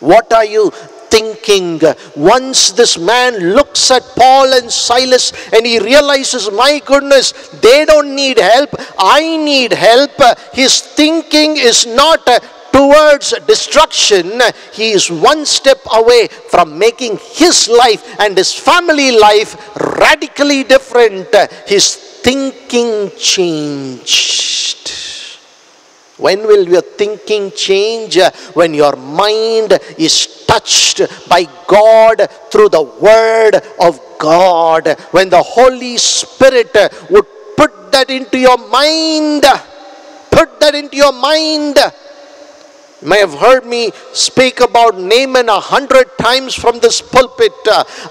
What are you thinking? Once this man looks at Paul and Silas and he realizes, my goodness, they don't need help. I need help. His thinking is not towards destruction, he is one step away from making his life and his family life radically different. His thinking changed. When will your thinking change? When your mind is touched by God through the Word of God. When the Holy Spirit would put that into your mind. Put that into your mind. You may have heard me speak about Naaman 100 times from this pulpit.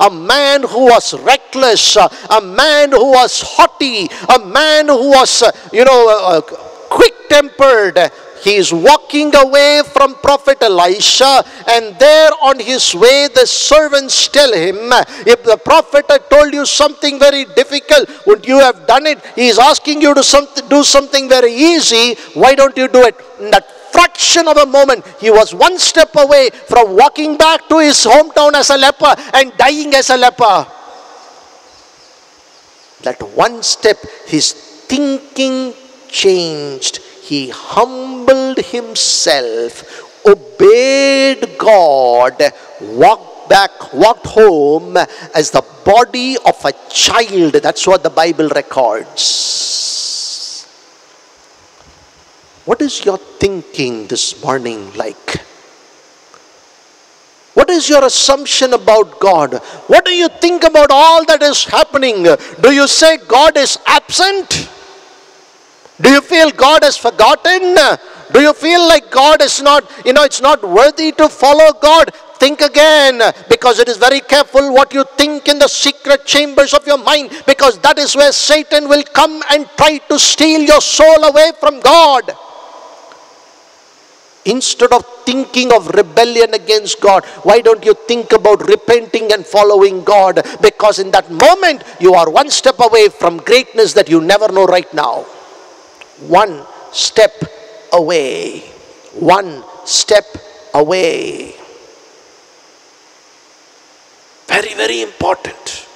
A man who was reckless. A man who was haughty. A man who was, quick-tempered. He is walking away from Prophet Elisha, and there on his way the servants tell him, if the prophet had told you something very difficult, would you have done it? He is asking you to do something very easy. Why don't you do it? In that fraction of a moment, he was one step away from walking back to his hometown as a leper and dying as a leper. That one step, his thinking changed. He humbled himself, obeyed God, walked home as the body of a child. That's what the Bible records. What is your thinking this morning like? What is your assumption about God? What do you think about all that is happening? Do you say God is absent? Do you feel God has forgotten? Do you feel like God is not, it's not worthy to follow God? Think again, because it is very careful what you think in the secret chambers of your mind, because that is where Satan will come and try to steal your soul away from God. Instead of thinking of rebellion against God, why don't you think about repenting and following God? Because in that moment, you are one step away from greatness that you never know right now. One step away. One step away. Very, very important.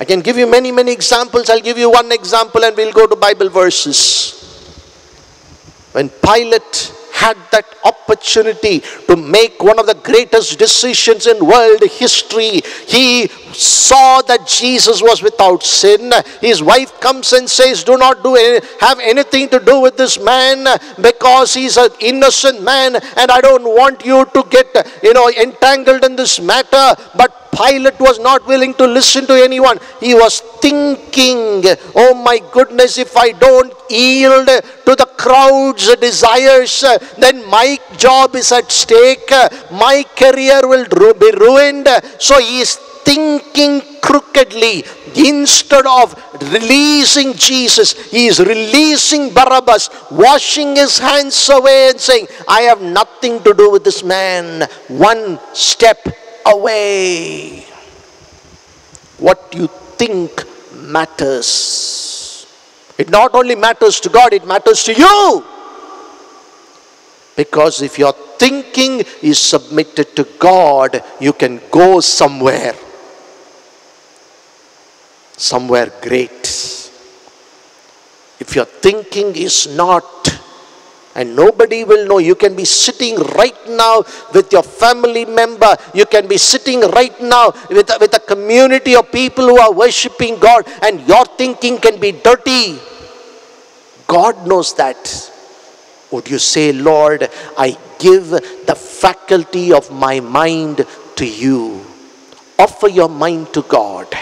I can give you many, many examples. I'll give you one example and we'll go to Bible verses. When Pilate had that opportunity to make one of the greatest decisions in world history, he saw that Jesus was without sin. His wife comes and says, do not have anything to do with this man, because he's an innocent man and I don't want you to get entangled in this matter. But Pilate was not willing to listen to anyone. He was thinking, oh my goodness, if I don't yield to the crowd's desires, then my job is at stake. My career will be ruined. So he is thinking crookedly. Instead of releasing Jesus, he is releasing Barabbas, washing his hands away and saying, I have nothing to do with this man. One step away. What you think matters. It not only matters to God, it matters to you. Because if your thinking is submitted to God, you can go somewhere. Somewhere great. If your thinking is not, and nobody will know. You can be sitting right now with your family member. You can be sitting right now with a community of people who are worshipping God, and your thinking can be dirty. God knows that. Would you say, Lord, I give the faculty of my mind to you. Offer your mind to God.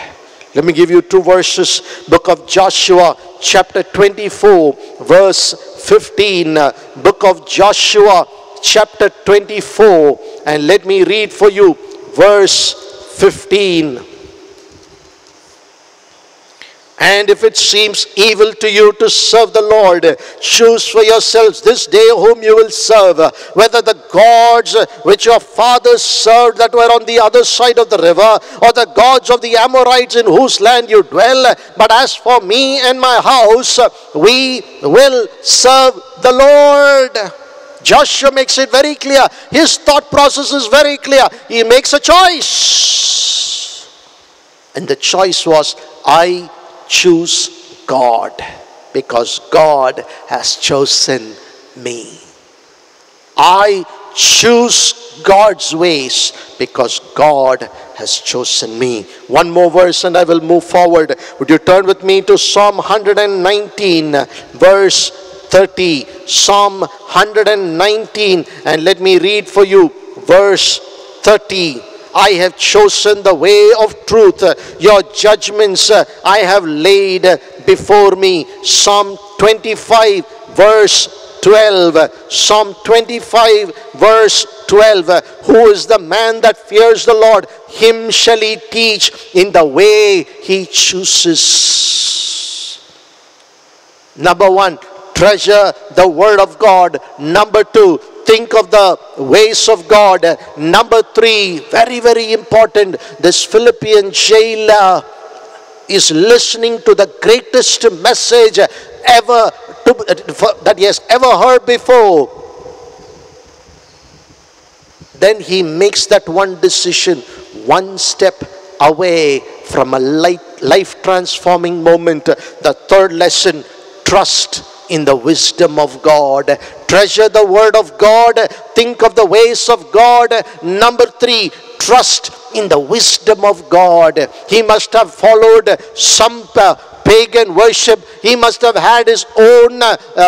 Let me give you two verses. Book of Joshua chapter 24 verse 15. Book of Joshua chapter 24, and let me read for you verse 15. And if it seems evil to you to serve the Lord, choose for yourselves this day whom you will serve, whether the gods which your fathers served that were on the other side of the river, or the gods of the Amorites in whose land you dwell. But as for me and my house, we will serve the Lord. Joshua makes it very clear. His thought process is very clear. He makes a choice. And the choice was, I choose God, because God has chosen me. I choose God's ways because God has chosen me. One more verse and I will move forward. Would you turn with me to Psalm 119 verse 30. Psalm 119, and let me read for you verse 30. I have chosen the way of truth. Your judgments I have laid before me. Psalm 25 verse 12. Psalm 25 verse 12. Who is the man that fears the Lord? Him shall he teach in the way he chooses. Number one, treasure the word of God. Number two, think of the ways of God. Number three, very, very important, this Philippian jailer is listening to the greatest message ever that he has ever heard before. Then he makes that one decision, one step away from a life transforming moment. The third lesson, trust in the wisdom of God. Treasure the word of God. Think of the ways of God. Number three, trust in the wisdom of God. He must have followed some pagan worship. He must have had his own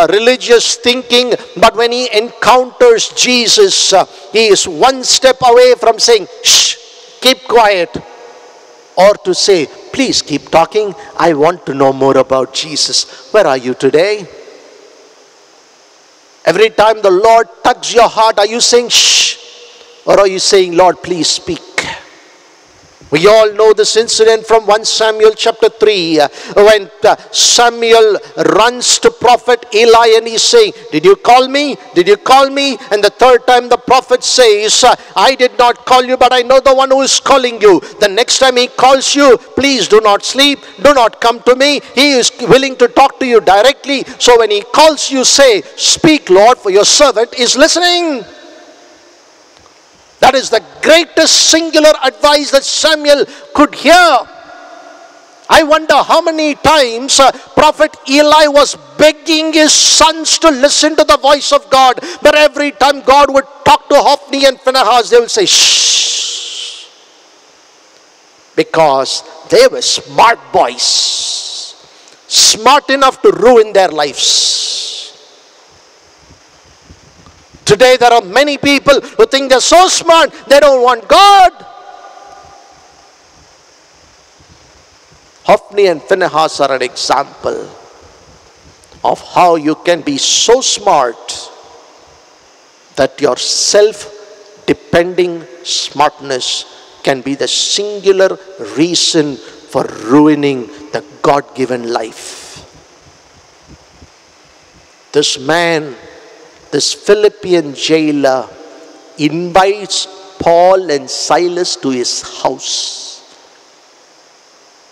religious thinking. But when he encounters Jesus, he is one step away from saying, shh, keep quiet, or to say, please keep talking, I want to know more about Jesus. Where are you today? Every time the Lord tugs your heart, are you saying, shh? Or are you saying, Lord, please speak? We all know this incident from 1 Samuel chapter 3. When Samuel runs to prophet Eli and he's saying, did you call me? Did you call me? And the third time the prophet says, I did not call you, but I know the one who is calling you. The next time he calls you, please do not sleep. Do not come to me. He is willing to talk to you directly. So when he calls you, say, speak, Lord, for your servant is listening. That is the greatest singular advice that Samuel could hear. I wonder how many times Prophet Eli was begging his sons to listen to the voice of God. But every time God would talk to Hophni and Phinehas, they would say, shh. Because they were smart boys. Smart enough to ruin their lives. Today there are many people who think they're so smart, they don't want God. Hophni and Phinehas are an example of how you can be so smart that your self-depending smartness can be the singular reason for ruining the God-given life. This man, this Philippian jailer, invites Paul and Silas to his house.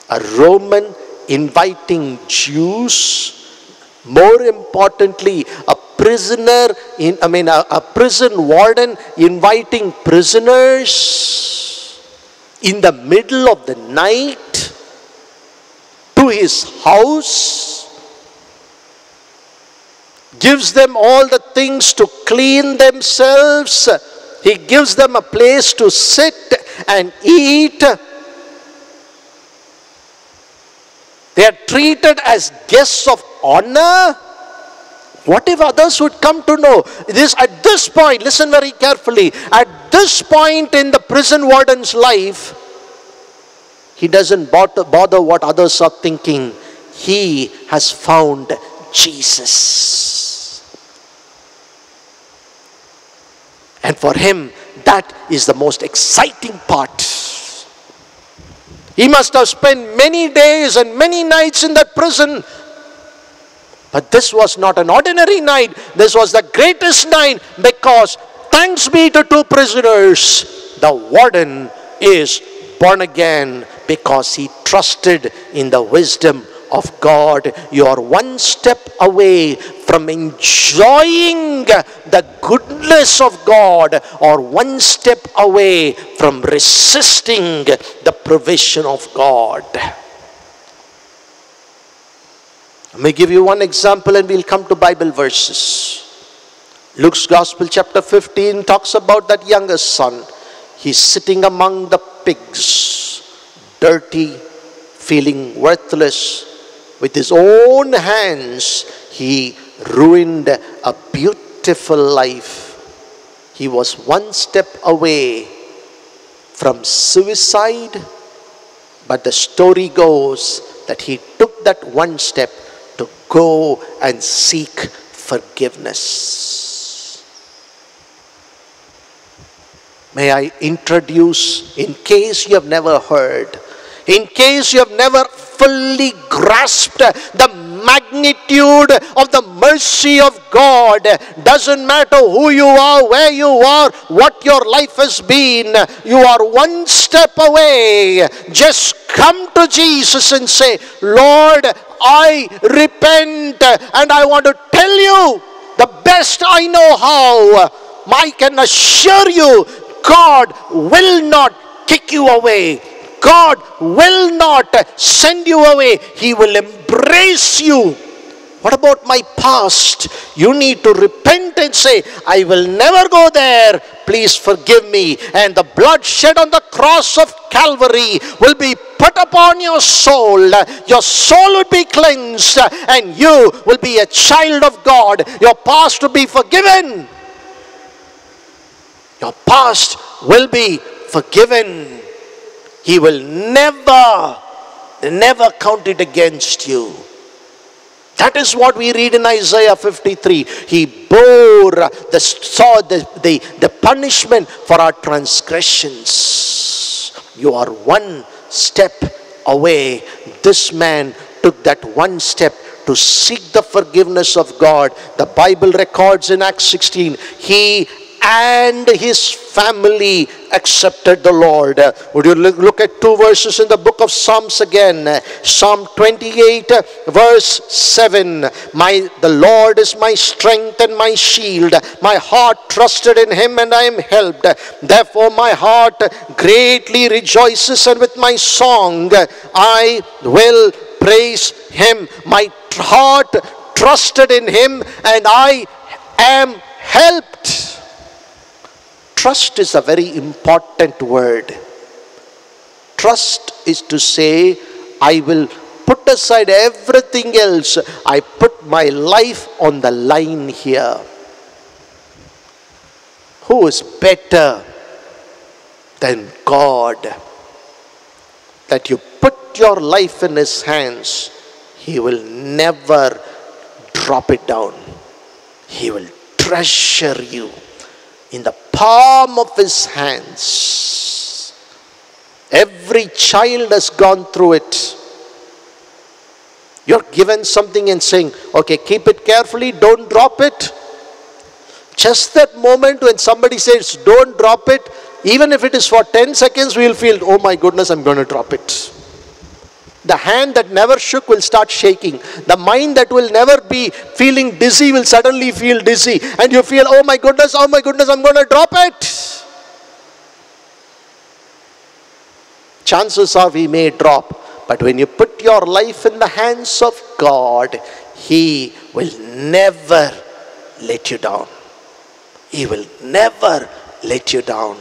A Roman inviting Jews. More importantly, a prison warden inviting prisoners in the middle of the night to his house. Gives them all the things to clean themselves. He gives them a place to sit and eat. They are treated as guests of honor. What if others would come to know? At this point, listen very carefully, at this point in the prison warden's life, he doesn't bother what others are thinking. He has found Jesus. And for him, that is the most exciting part. He must have spent many days and many nights in that prison. But this was not an ordinary night. This was the greatest night, because thanks be to two prisoners, the warden is born again because he trusted in the wisdom of God. You are one step away from enjoying the goodness of God, or one step away from resisting the provision of God. Let me give you one example and we'll come to Bible verses. Luke's Gospel chapter 15 talks about that younger son. He's sitting among the pigs, dirty, feeling worthless. With his own hands, he ruined a beautiful life. He was one step away from suicide, but the story goes that he took that one step to go and seek forgiveness. May I introduce, in case you have never heard, in case you have never fully grasped the magnitude of the mercy of God. Doesn't matter who you are, where you are, what your life has been. You are one step away. Just come to Jesus and say, Lord, I repent, and I want to tell you the best I know how. I can assure you, God will not kick you away. God will not send you away. He will embrace you. What about my past? You need to repent and say, I will never go there. Please forgive me. And the blood shed on the cross of Calvary will be put upon your soul. Your soul will be cleansed and you will be a child of God. Your past will be forgiven. Your past will be forgiven. He will never count it against you. That is what we read in Isaiah 53. He bore the punishment for our transgressions. You are one step away. This man took that one step to seek the forgiveness of God. The Bible records in Acts 16, he and his family accepted the Lord. Would you look at two verses in the book of Psalms again? Psalm 28 verse 7. The Lord is my strength and my shield. My heart trusted in him and I am helped. Therefore my heart greatly rejoices and with my song I will praise him. My heart trusted in him and I am helped. Trust is a very important word. Trust is to say, I will put aside everything else. I put my life on the line here. Who is better than God? That you put your life in his hands, he will never drop it down. He will treasure you in the palm of his hands. Every child has gone through it. You're given something and saying, okay, keep it carefully, don't drop it. Just that moment when somebody says, don't drop it, even if it is for 10 seconds, we'll feel, oh my goodness, I'm going to drop it. The hand that never shook will start shaking. The mind that will never be feeling dizzy will suddenly feel dizzy. And you feel, oh my goodness, I'm going to drop it. Chances are we may drop. But when you put your life in the hands of God, he will never let you down. He will never let you down.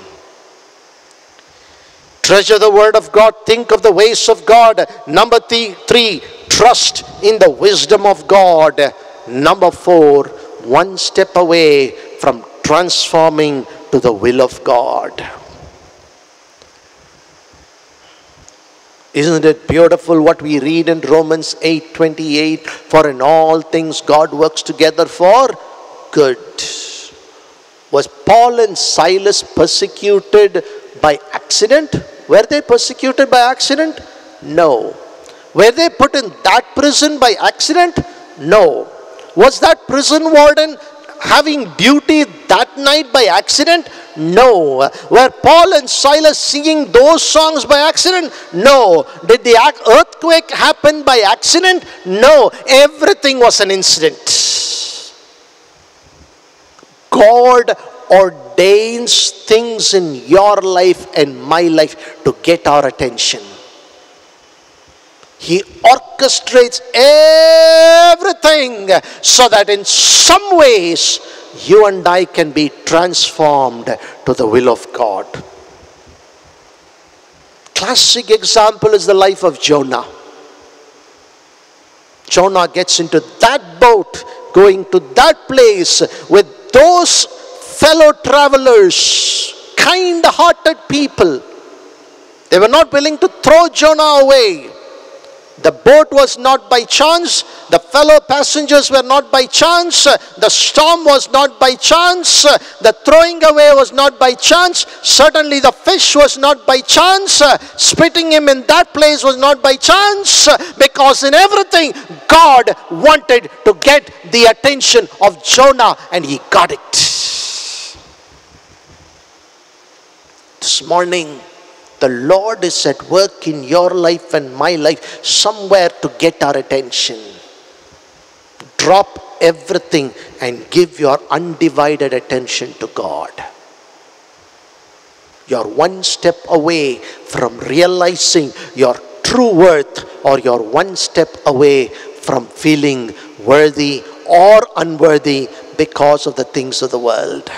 Treasure the word of God. Think of the ways of God. Number 3, trust in the wisdom of God. Number 4, one step away from transforming to the will of God. Isn't it beautiful what we read in Romans 8:28? For in all things God works together for good. Was Paul and Silas persecuted by accident? Were they persecuted by accident? No. Were they put in that prison by accident? No. Was that prison warden having duty that night by accident? No. Were Paul and Silas singing those songs by accident? No. Did the earthquake happen by accident? No. Everything was an incident. God ordains things in your life and my life to get our attention. He orchestrates everything so that in some ways you and I can be transformed to the will of God. Classic example is the life of Jonah. Jonah gets into that boat, going to that place with those fellow travelers, kind-hearted people. They were not willing to throw Jonah away. The boat was not by chance. The fellow passengers were not by chance. The storm was not by chance. The throwing away was not by chance. Certainly the fish was not by chance. Spitting him in that place was not by chance. Because in everything, God wanted to get the attention of Jonah, and he got it. This morning, the Lord is at work in your life and my life somewhere to get our attention. Drop everything and give your undivided attention to God. You're one step away from realizing your true worth, or you're one step away from feeling worthy or unworthy because of the things of the world.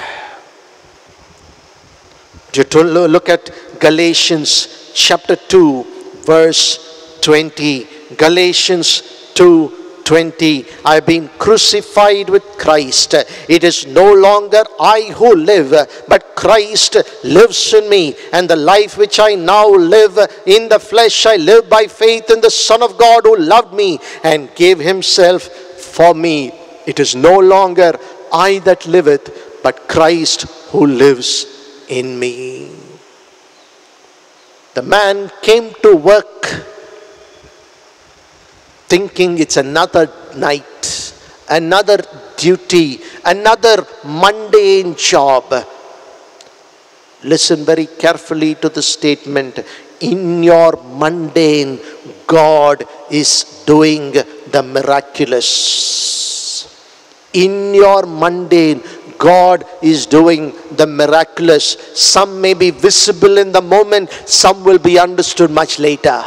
Look at Galatians chapter 2 verse 20. Galatians 2:20. I've been crucified with Christ. It is no longer I who live, but Christ lives in me. And the life which I now live in the flesh, I live by faith in the Son of God who loved me and gave himself for me. It is no longer I that liveth, but Christ who lives in me. The man came to work thinking it's another night, another duty, another mundane job. Listen very carefully to the statement. In your mundane, God is doing the miraculous. In your mundane, God is doing the miraculous. Some may be visible in the moment, some will be understood much later.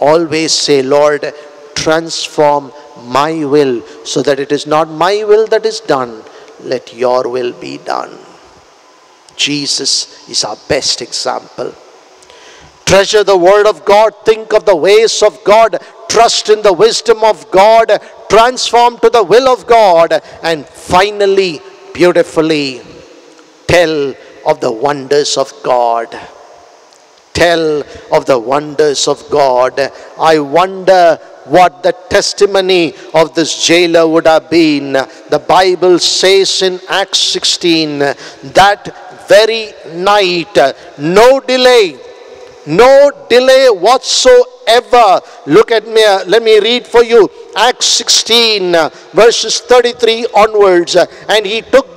Always say, Lord, transform my will so that it is not my will that is done. Let your will be done. Jesus is our best example. Treasure the word of God. Think of the ways of God. Trust in the wisdom of God. Transform to the will of God. And finally, beautifully, tell of the wonders of God. Tell of the wonders of God. I wonder what the testimony of this jailer would have been. The Bible says in Acts 16, that very night, no delay whatsoever. Look at me, let me read for you. Acts 16 verses 33 onwards. And he took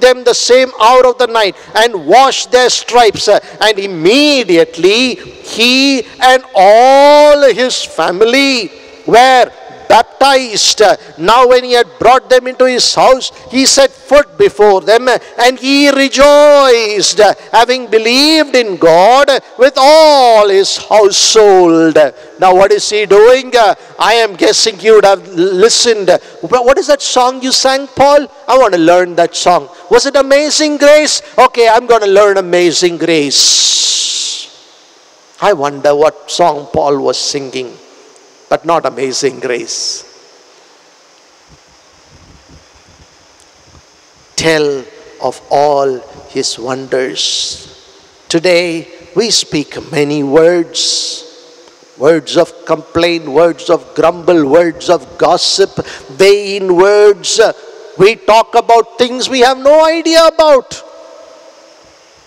them the same hour of the night and washed their stripes, and immediately he and all his family were baptized. Now when he had brought them into his house, he set foot before them, and he rejoiced, having believed in God with all his household. Now what is he doing? I am guessing you would have listened. What is that song you sang, Paul? I want to learn that song. Was it Amazing Grace? Okay, I'm going to learn Amazing Grace. I wonder what song Paul was singing. But not Amazing Grace. Tell of all his wonders. Today we speak many words. Words of complaint, words of grumble, words of gossip, vain words. We talk about things we have no idea about.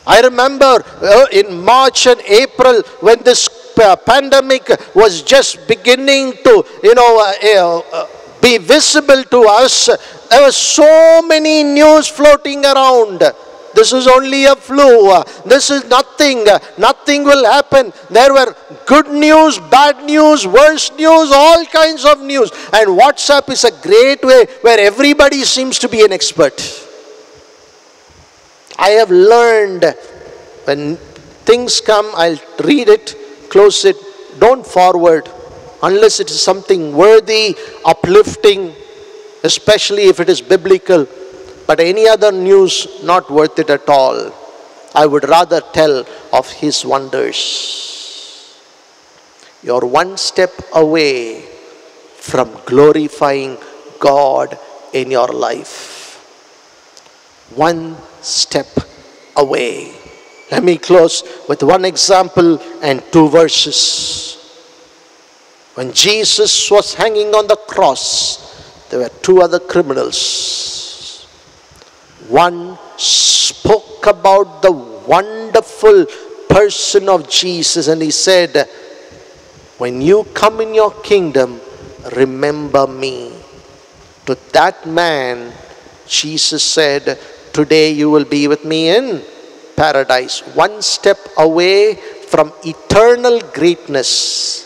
I remember in March and April when this pandemic was just beginning to, be visible to us. There were so many news floating around. This is only a flu. This is nothing. Nothing will happen. There were good news, bad news, worse news, all kinds of news. And WhatsApp is a great way where everybody seems to be an expert. I have learned when things come, I'll read it. Close it, don't forward unless it is something worthy, uplifting. especially if it is biblical, but any other news, not worth it at all. I would rather tell of his wonders. You're one step away from glorifying God in your life. One step away. Let me close with one example and two verses. When Jesus was hanging on the cross, there were two other criminals. One spoke about the wonderful person of Jesus, and he said, "When you come in your kingdom, remember me." To that man, Jesus said, "Today you will be with me in paradise." One step away from eternal greatness.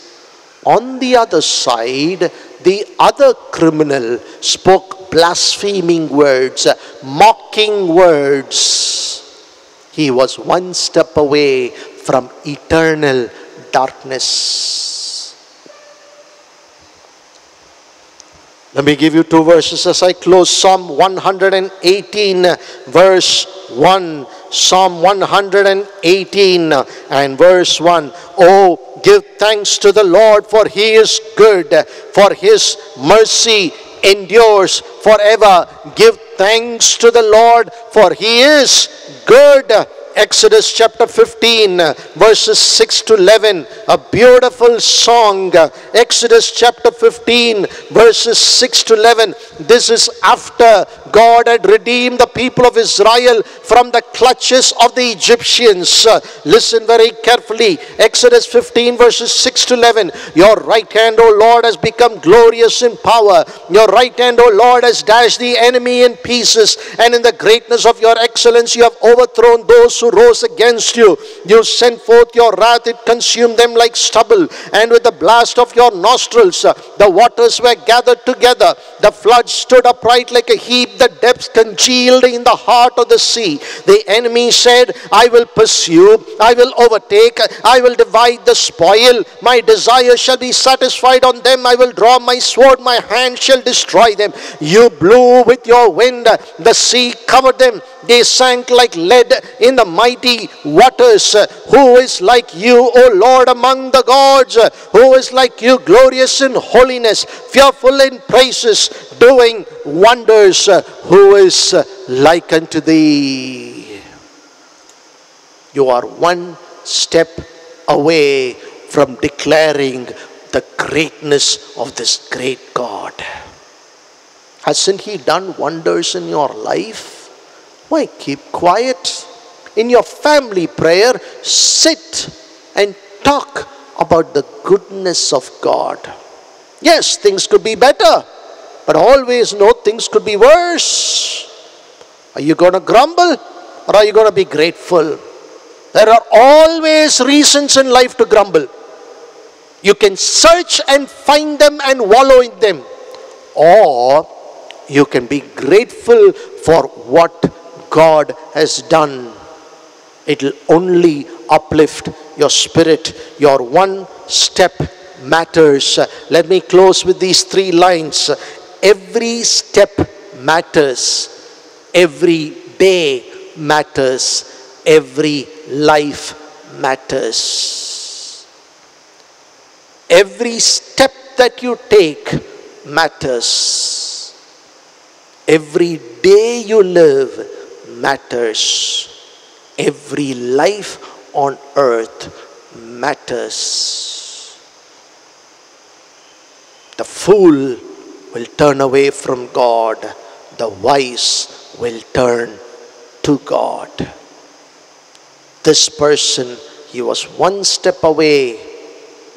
On the other side, the other criminal spoke blaspheming words, mocking words. He was one step away from eternal darkness. Let me give you two verses as I close. Psalm 118 verse 1. Psalm 118 and verse 1. Oh, give thanks to the Lord, for he is good, for his mercy endures forever. Give thanks to the Lord, for he is good. Exodus chapter 15 verses 6 to 11. A beautiful song. Exodus chapter 15 verses 6 to 11. This is after God had redeemed the people of Israel from the clutches of the Egyptians. Listen very carefully. Exodus 15 verses 6 to 11. Your right hand, O Lord, has become glorious in power. Your right hand, O Lord, has dashed the enemy in pieces. And in the greatness of your excellence, you have overthrown those who rose against you. You sent forth your wrath, it consumed them like stubble, and with the blast of your nostrils the waters were gathered together. The flood stood upright like a heap, the depths congealed in the heart of the sea. The enemy said, I will pursue, I will overtake, I will divide the spoil. My desire shall be satisfied on them, I will draw my sword, my hand shall destroy them. You blew with your wind, the sea covered them, they sank like lead in the mighty waters. Who is like you, O Lord, among the gods? Who is like you, glorious in holiness, fearful in praises, doing wonders? Who is like unto thee? You are one step away from declaring the greatness of this great God. Hasn't he done wonders in your life? Why keep quiet? In your family prayer, sit and talk about the goodness of God. Yes, things could be better, but always know things could be worse. Are you going to grumble or are you going to be grateful? There are always reasons in life to grumble. You can search and find them and wallow in them. Or you can be grateful for what God has done. It will only uplift your spirit. Your one step matters. Let me close with these three lines. Every step matters. Every day matters. Every life matters. Every step that you take matters. Every day you live matters. Every life on earth matters. The fool will turn away from God. The wise will turn to God. This person, he was one step away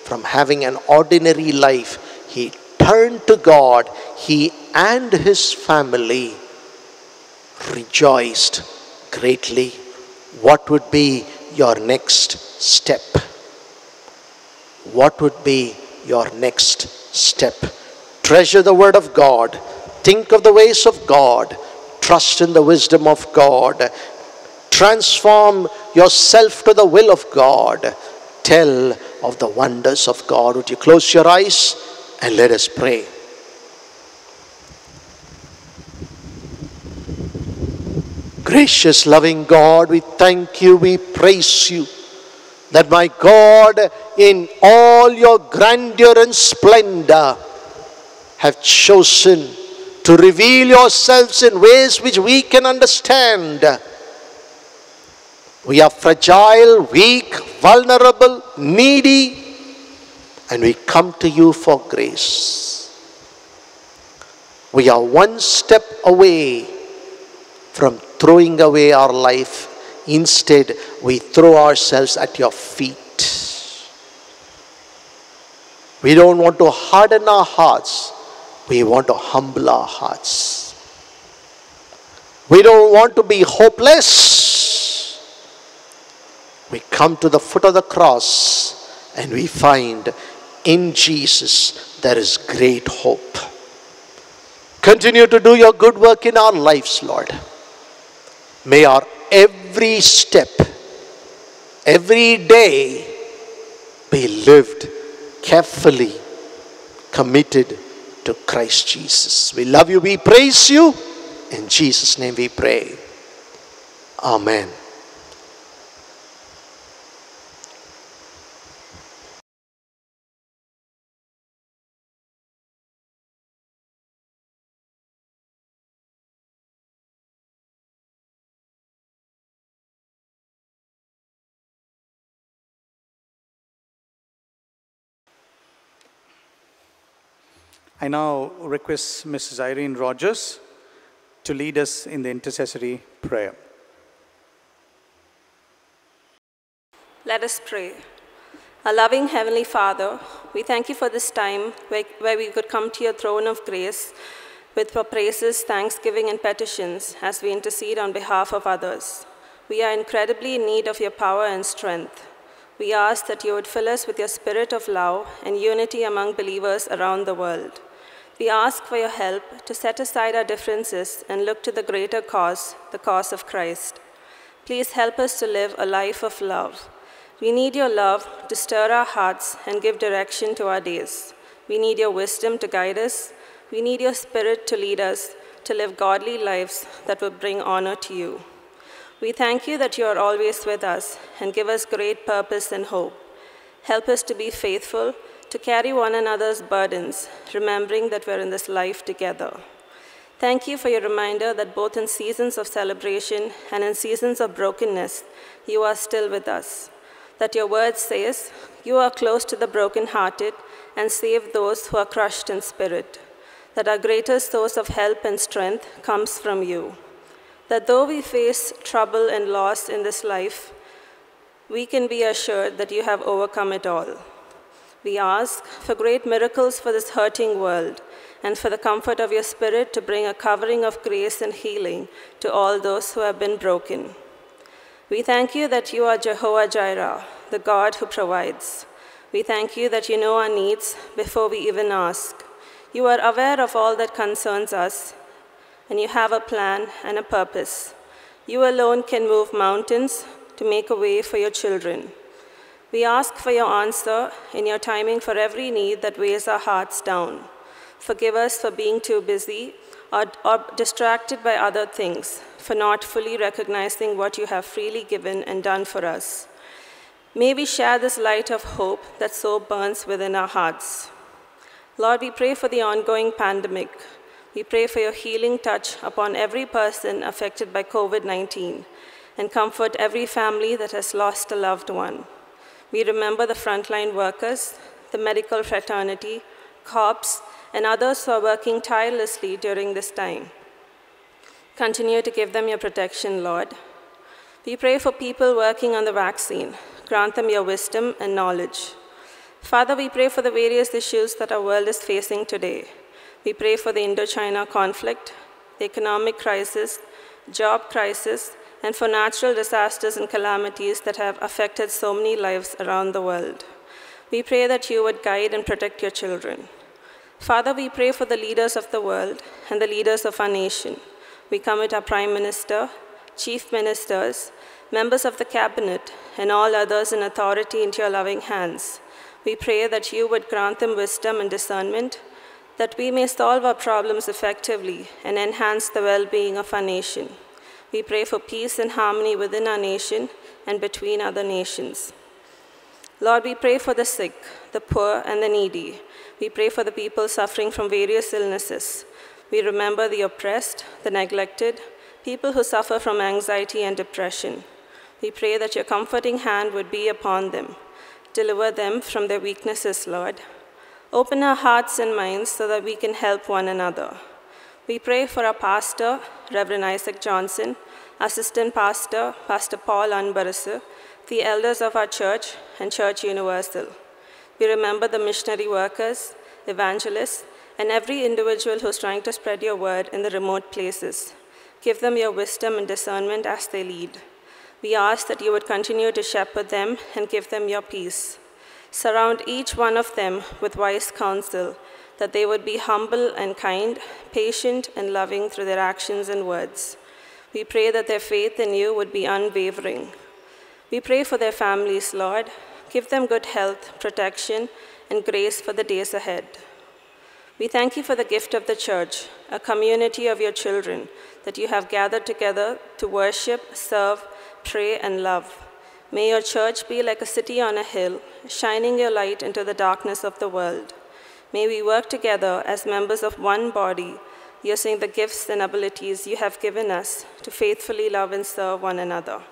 from having an ordinary life. He turned to God. He and his family rejoiced greatly. What would be your next step? What would be your next step? Treasure the word of God. Think of the ways of God. Trust in the wisdom of God. Transform yourself to the will of God. Tell of the wonders of God. Would you close your eyes and let us pray. Gracious, loving God, we thank you, we praise you, that my God, in all your grandeur and splendor, have chosen to reveal yourselves in ways which we can understand. We are fragile, weak, vulnerable, needy, and we come to you for grace. We are one step away from throwing away our life. Instead, we throw ourselves at your feet. We don't want to harden our hearts. We want to humble our hearts. We don't want to be hopeless. We come to the foot of the cross and we find in Jesus there is great hope. Continue to do your good work in our lives, Lord. May our every step, every day be lived carefully, committed to Christ Jesus. We love you, we praise you. In Jesus' name we pray. Amen. I now request Mrs. Irene Rogers to lead us in the intercessory prayer. Let us pray. Our loving Heavenly Father, we thank you for this time where we could come to your throne of grace with our praises, thanksgiving, and petitions as we intercede on behalf of others. We are incredibly in need of your power and strength. We ask that you would fill us with your spirit of love and unity among believers around the world. We ask for your help to set aside our differences and look to the greater cause, the cause of Christ. Please help us to live a life of love. We need your love to stir our hearts and give direction to our days. We need your wisdom to guide us. We need your spirit to lead us to live godly lives that will bring honor to you. We thank you that you are always with us and give us great purpose and hope. Help us to be faithful, to carry one another's burdens, remembering that we're in this life together. Thank you for your reminder that both in seasons of celebration and in seasons of brokenness, you are still with us. That your word says, you are close to the brokenhearted and save those who are crushed in spirit. That our greatest source of help and strength comes from you. That though we face trouble and loss in this life, we can be assured that you have overcome it all. We ask for great miracles for this hurting world and for the comfort of your spirit to bring a covering of grace and healing to all those who have been broken. We thank you that you are Jehovah Jireh, the God who provides. We thank you that you know our needs before we even ask. You are aware of all that concerns us, and you have a plan and a purpose. You alone can move mountains to make a way for your children. We ask for your answer in your timing for every need that weighs our hearts down. Forgive us for being too busy or distracted by other things, for not fully recognizing what you have freely given and done for us. May we share this light of hope that so burns within our hearts. Lord, we pray for the ongoing pandemic. We pray for your healing touch upon every person affected by COVID-19 and comfort every family that has lost a loved one. We remember the frontline workers, the medical fraternity, cops, and others who are working tirelessly during this time. Continue to give them your protection, Lord. We pray for people working on the vaccine. Grant them your wisdom and knowledge. Father, we pray for the various issues that our world is facing today. We pray for the Indochina conflict, the economic crisis, job crisis, and for natural disasters and calamities that have affected so many lives around the world. We pray that you would guide and protect your children. Father, we pray for the leaders of the world and the leaders of our nation. We commit our Prime Minister, Chief Ministers, members of the Cabinet, and all others in authority into your loving hands. We pray that you would grant them wisdom and discernment, that we may solve our problems effectively and enhance the well-being of our nation. We pray for peace and harmony within our nation and between other nations. Lord, we pray for the sick, the poor, and the needy. We pray for the people suffering from various illnesses. We remember the oppressed, the neglected, people who suffer from anxiety and depression. We pray that your comforting hand would be upon them. Deliver them from their weaknesses, Lord. Open our hearts and minds so that we can help one another. We pray for our pastor, Reverend Isaac Johnson, assistant pastor, Pastor Paul Anbarasu, the elders of our church and Church Universal. We remember the missionary workers, evangelists, and every individual who's trying to spread your word in the remote places. Give them your wisdom and discernment as they lead. We ask that you would continue to shepherd them and give them your peace. Surround each one of them with wise counsel, that they would be humble and kind, patient and loving through their actions and words. We pray that their faith in you would be unwavering. We pray for their families, Lord. Give them good health, protection, and grace for the days ahead. We thank you for the gift of the church, a community of your children, that you have gathered together to worship, serve, pray, and love. May your church be like a city on a hill, shining your light into the darkness of the world. May we work together as members of one body, using the gifts and abilities you have given us to faithfully love and serve one another.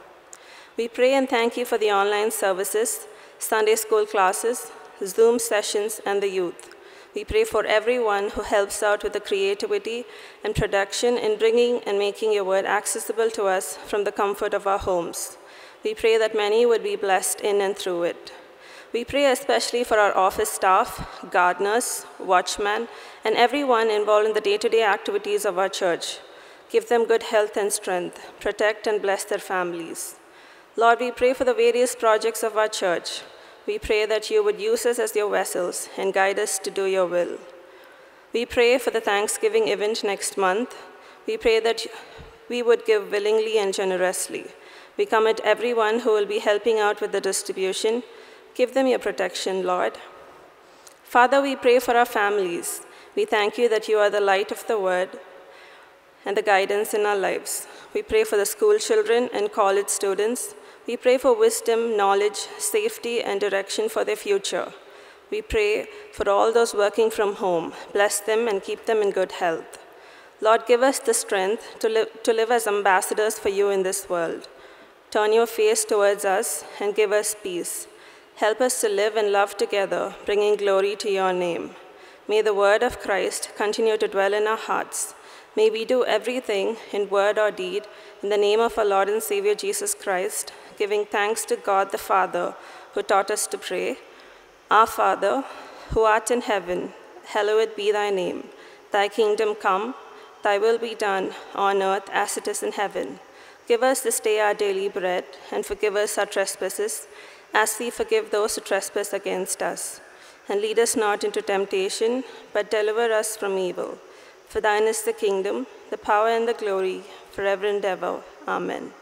We pray and thank you for the online services, Sunday school classes, Zoom sessions, and the youth. We pray for everyone who helps out with the creativity and production in bringing and making your word accessible to us from the comfort of our homes. We pray that many would be blessed in and through it. We pray especially for our office staff, gardeners, watchmen, and everyone involved in the day-to-day activities of our church. Give them good health and strength. Protect and bless their families. Lord, we pray for the various projects of our church. We pray that you would use us as your vessels and guide us to do your will. We pray for the Thanksgiving event next month. We pray that we would give willingly and generously. We commit everyone who will be helping out with the distribution. Give them your protection, Lord. Father, we pray for our families. We thank you that you are the light of the word and the guidance in our lives. We pray for the school children and college students. We pray for wisdom, knowledge, safety, and direction for their future. We pray for all those working from home. Bless them and keep them in good health. Lord, give us the strength to live as ambassadors for you in this world. Turn your face towards us and give us peace. Help us to live and love together, bringing glory to your name. May the word of Christ continue to dwell in our hearts. May we do everything in word or deed in the name of our Lord and Savior Jesus Christ, giving thanks to God the Father, who taught us to pray. Our Father, who art in heaven, hallowed be thy name. Thy kingdom come, thy will be done on earth as it is in heaven. Give us this day our daily bread, and forgive us our trespasses, as we forgive those who trespass against us. And lead us not into temptation, but deliver us from evil. For thine is the kingdom, the power, and the glory, forever and ever. Amen.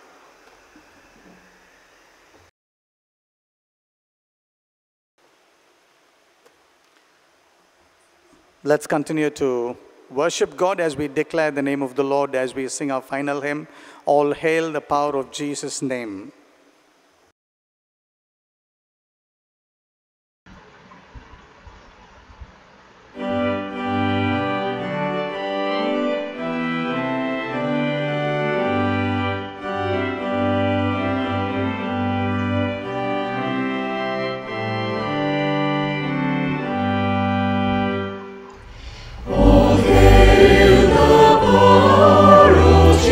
Let's continue to worship God as we declare the name of the Lord as we sing our final hymn, All Hail the Power of Jesus' Name.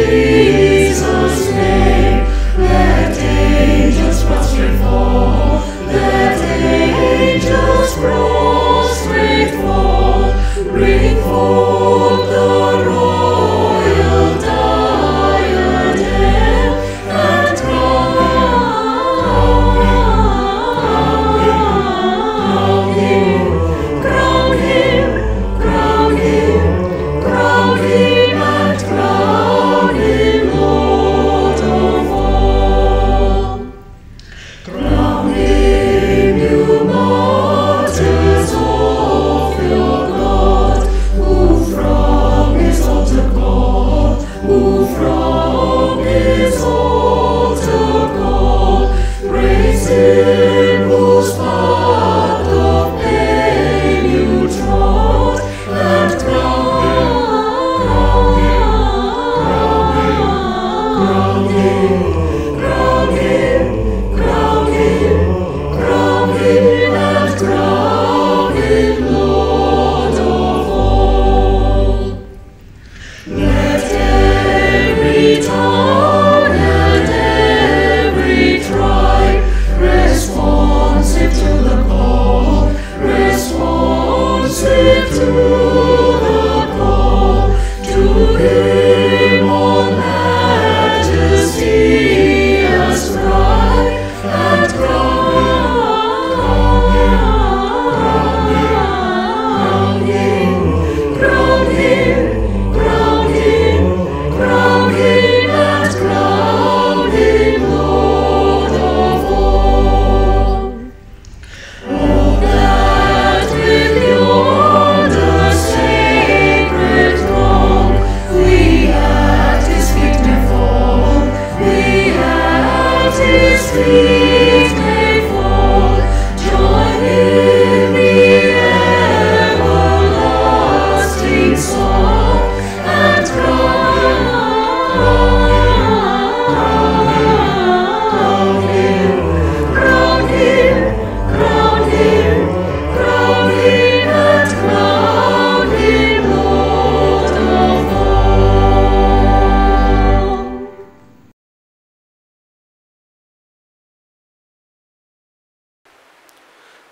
Jesus' name, let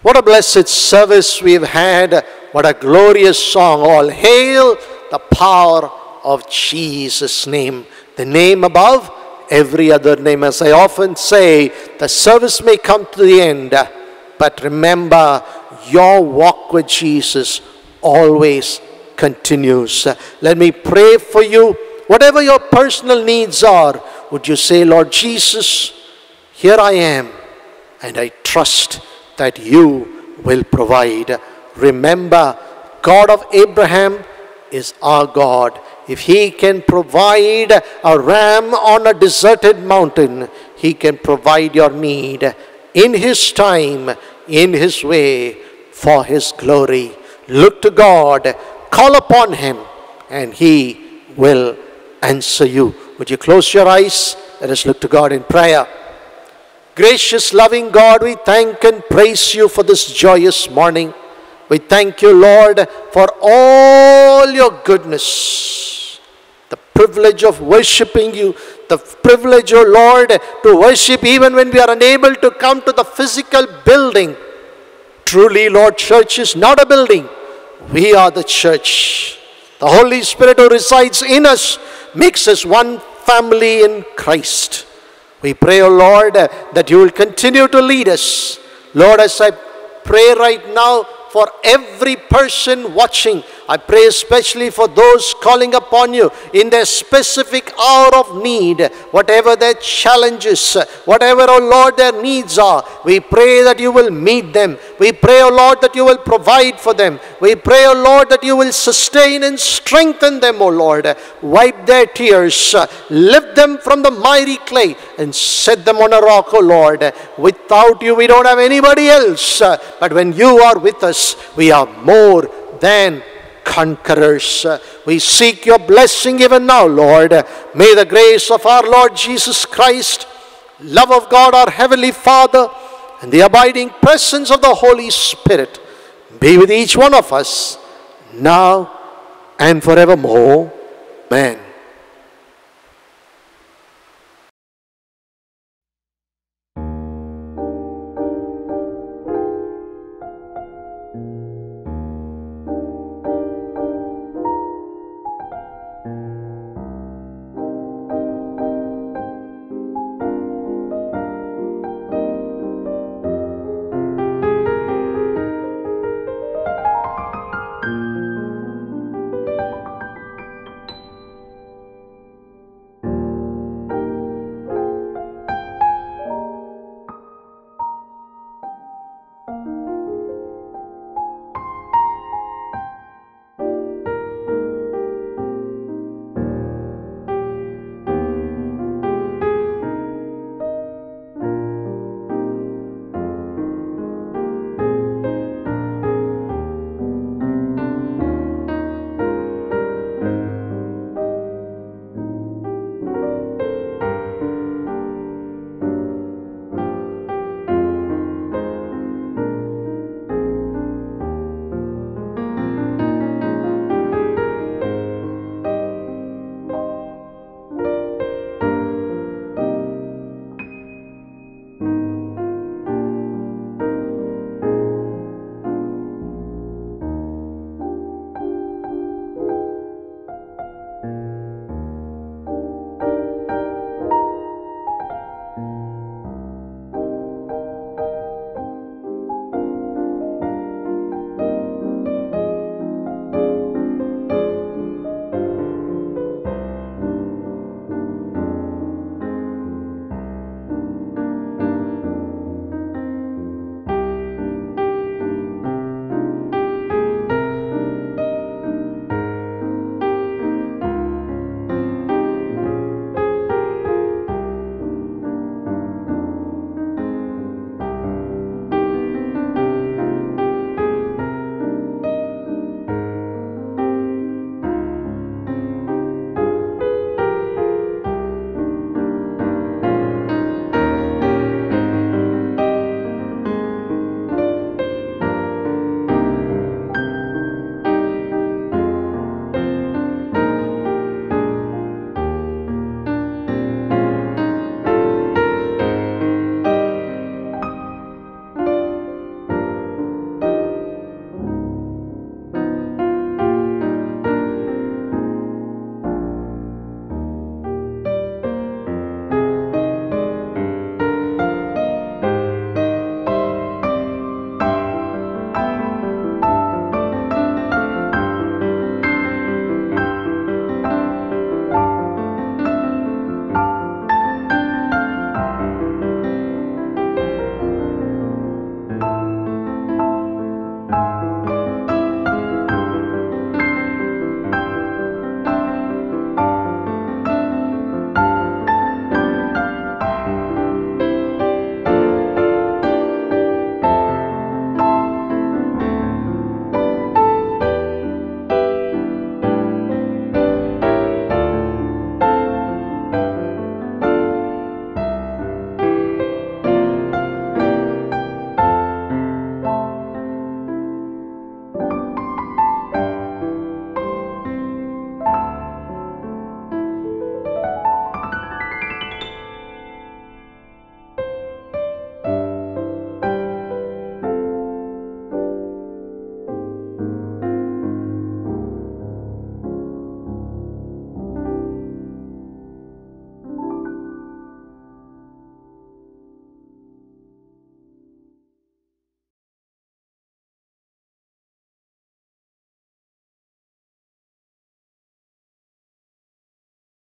What a blessed service we've had. What a glorious song. All hail the power of Jesus' name. The name above every other name. As I often say, the service may come to the end, but remember, your walk with Jesus always continues. Let me pray for you. Whatever your personal needs are, would you say, Lord Jesus, here I am, and I trust that you will provide. Remember, God of Abraham is our God. If he can provide a ram on a deserted mountain, he can provide your need in his time, in his way, for his glory. Look to God, call upon him, and he will answer you. Would you close your eyes? Let us look to God in prayer. Gracious, loving God, we thank and praise you for this joyous morning. We thank you, Lord, for all your goodness, the privilege of worshiping you, the privilege, O Lord, to worship even when we are unable to come to the physical building. Truly, Lord, church is not a building. We are the church. The Holy Spirit who resides in us makes us one family in Christ. We pray, O Lord, that you will continue to lead us. Lord, as I pray right now for every person watching, I pray especially for those calling upon you in their specific hour of need, whatever their challenges, whatever, O Lord, their needs are, we pray that you will meet them. We pray, O Lord, that you will provide for them. We pray, O Lord, that you will sustain and strengthen them, O Lord. Wipe their tears, lift them from the miry clay, and set them on a rock, O Lord. Without you, we don't have anybody else, but when you are with us, we are more than conquerors. We seek your blessing even now, Lord. May the grace of our Lord Jesus Christ, love of God our Heavenly Father, and the abiding presence of the Holy Spirit be with each one of us now and forevermore. Amen.